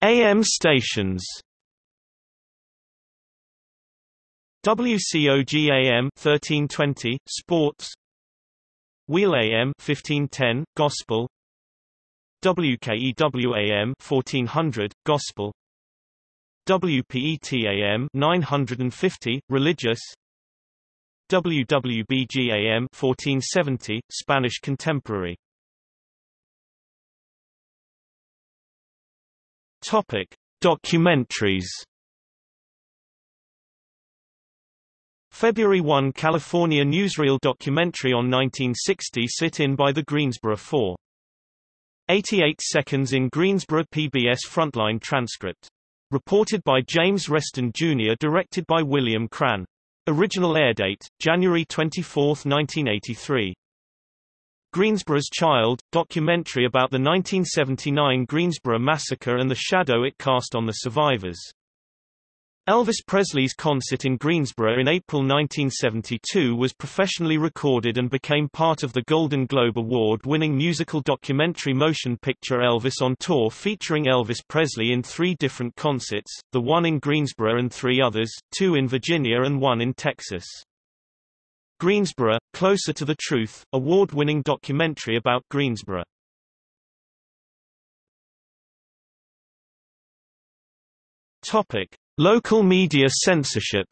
AM stations. WCOG AM 1320, Sports, Wheel AM 1510, Gospel, WKEW AM 1400, Gospel, WPET AM 950, Religious, WWBG AM 1470, Spanish Contemporary. Topic: Documentaries. February 1, California newsreel documentary on 1960 sit-in by the Greensboro Four. 88 seconds in Greensboro. PBS Frontline transcript. Reported by James Reston Jr. Directed by William Crann. Original airdate, January 24, 1983. Greensboro's Child, documentary about the 1979 Greensboro Massacre and the shadow it cast on the survivors. Elvis Presley's concert in Greensboro in April 1972 was professionally recorded and became part of the Golden Globe Award-winning musical documentary motion picture Elvis on Tour, featuring Elvis Presley in three different concerts, the one in Greensboro and three others, two in Virginia and one in Texas. Greensboro, Closer to the Truth, award-winning documentary about Greensboro. Topic: Local media censorship.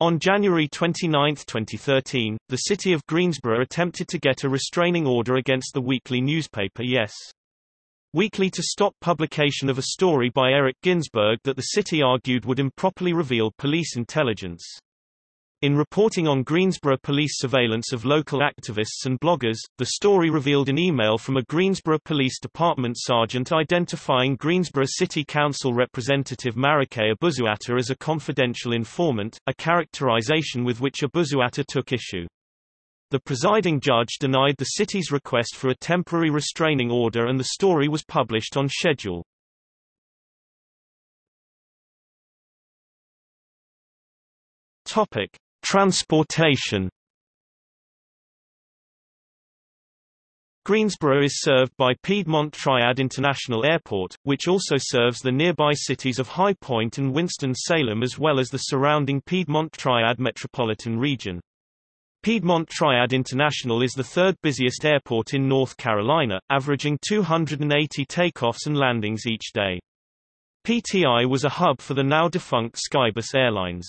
On January 29, 2013, the city of Greensboro attempted to get a restraining order against the weekly newspaper Yes Weekly to stop publication of a story by Eric Ginsberg that the city argued would improperly reveal police intelligence. In reporting on Greensboro police surveillance of local activists and bloggers, the story revealed an email from a Greensboro Police Department sergeant identifying Greensboro City Council representative Marikay Abuzuaiteh as a confidential informant, a characterization with which Abuzuaiteh took issue. The presiding judge denied the city's request for a temporary restraining order and the story was published on schedule. Topic: Transportation. Greensboro is served by Piedmont Triad International Airport, which also serves the nearby cities of High Point and Winston-Salem, as well as the surrounding Piedmont Triad metropolitan region. Piedmont Triad International is the third busiest airport in North Carolina, averaging 280 takeoffs and landings each day. PTI was a hub for the now-defunct Skybus Airlines.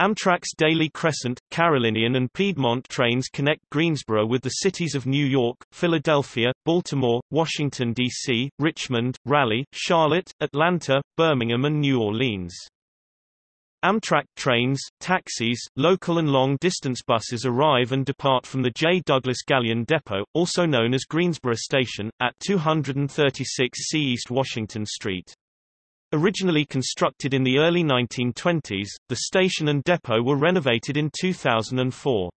Amtrak's Daily Crescent, Carolinian and Piedmont trains connect Greensboro with the cities of New York, Philadelphia, Baltimore, Washington, D.C., Richmond, Raleigh, Charlotte, Atlanta, Birmingham and New Orleans. Amtrak trains, taxis, local and long-distance buses arrive and depart from the J. Douglas Gallion Depot, also known as Greensboro Station, at 236 C East Washington Street. Originally constructed in the early 1920s, the station and depot were renovated in 2004.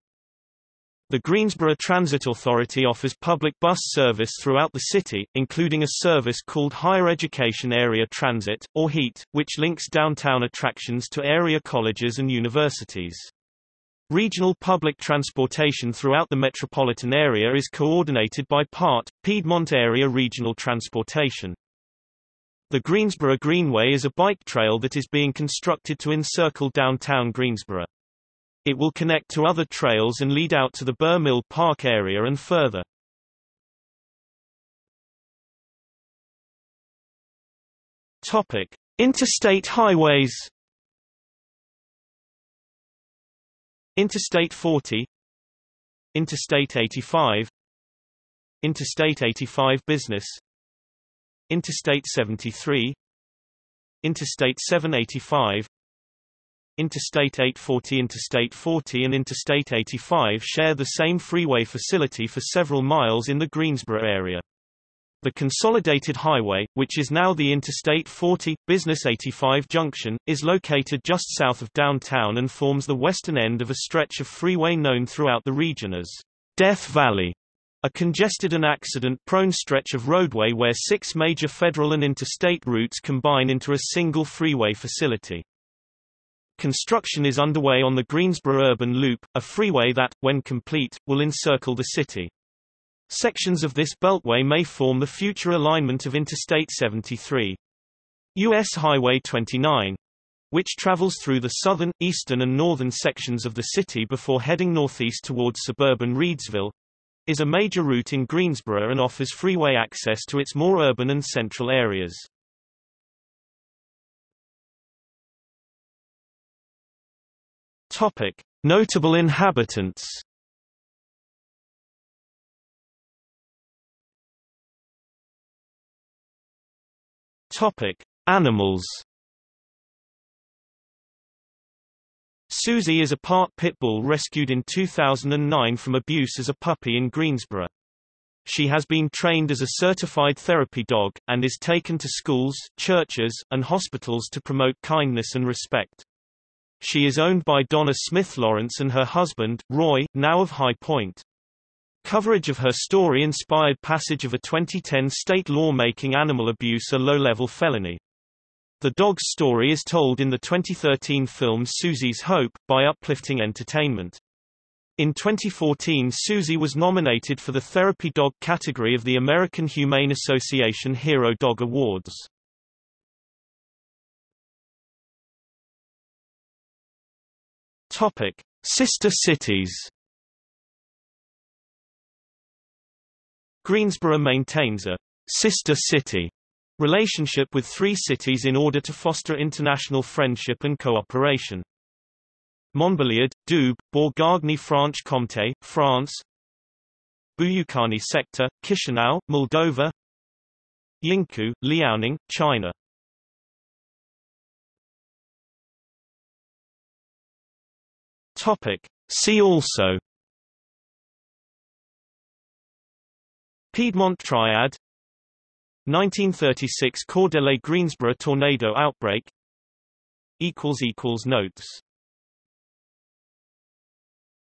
The Greensboro Transit Authority offers public bus service throughout the city, including a service called Higher Education Area Transit, or HEAT, which links downtown attractions to area colleges and universities. Regional public transportation throughout the metropolitan area is coordinated by PART, Piedmont Area Regional Transportation. The Greensboro Greenway is a bike trail that is being constructed to encircle downtown Greensboro. It will connect to other trails and lead out to the Burr Mill Park area and further. Topic: Interstate highways. Interstate 40, Interstate 85, Interstate 85 Business, Interstate 73, Interstate 785, Interstate 840. Interstate 40 and Interstate 85 share the same freeway facility for several miles in the Greensboro area. The consolidated highway, which is now the Interstate 40, Business 85 junction, is located just south of downtown and forms the western end of a stretch of freeway known throughout the region as Death Valley. A congested and accident-prone stretch of roadway where 6 major federal and interstate routes combine into a single freeway facility. Construction is underway on the Greensboro Urban Loop, a freeway that, when complete, will encircle the city. Sections of this beltway may form the future alignment of Interstate 73. U.S. Highway 29, which travels through the southern, eastern and northern sections of the city before heading northeast towards suburban Reidsville, is a major route in Greensboro and offers freeway access to its more urban and central areas. Topic: Notable inhabitants. Topic: Animals. Susie is a part pit bull rescued in 2009 from abuse as a puppy in Greensboro. She has been trained as a certified therapy dog, and is taken to schools, churches, and hospitals to promote kindness and respect. She is owned by Donna Smith Lawrence and her husband, Roy, now of High Point. Coverage of her story inspired passage of a 2010 state law making animal abuse a low-level felony. The dog's story is told in the 2013 film Susie's Hope, by Uplifting Entertainment. In 2014 Susie was nominated for the Therapy Dog category of the American Humane Association Hero Dog Awards. Topic: Sister cities. Greensboro maintains a sister city relationship with 3 cities in order to foster international friendship and cooperation. Montbéliard, Doubs, Bourgogne Franche-Comté, France. Buyukani sector, Chisinau, Moldova. Yingkou, Liaoning, China. Topic: See also. Piedmont Triad, 1936 Cordele Greensboro tornado outbreak. Notes.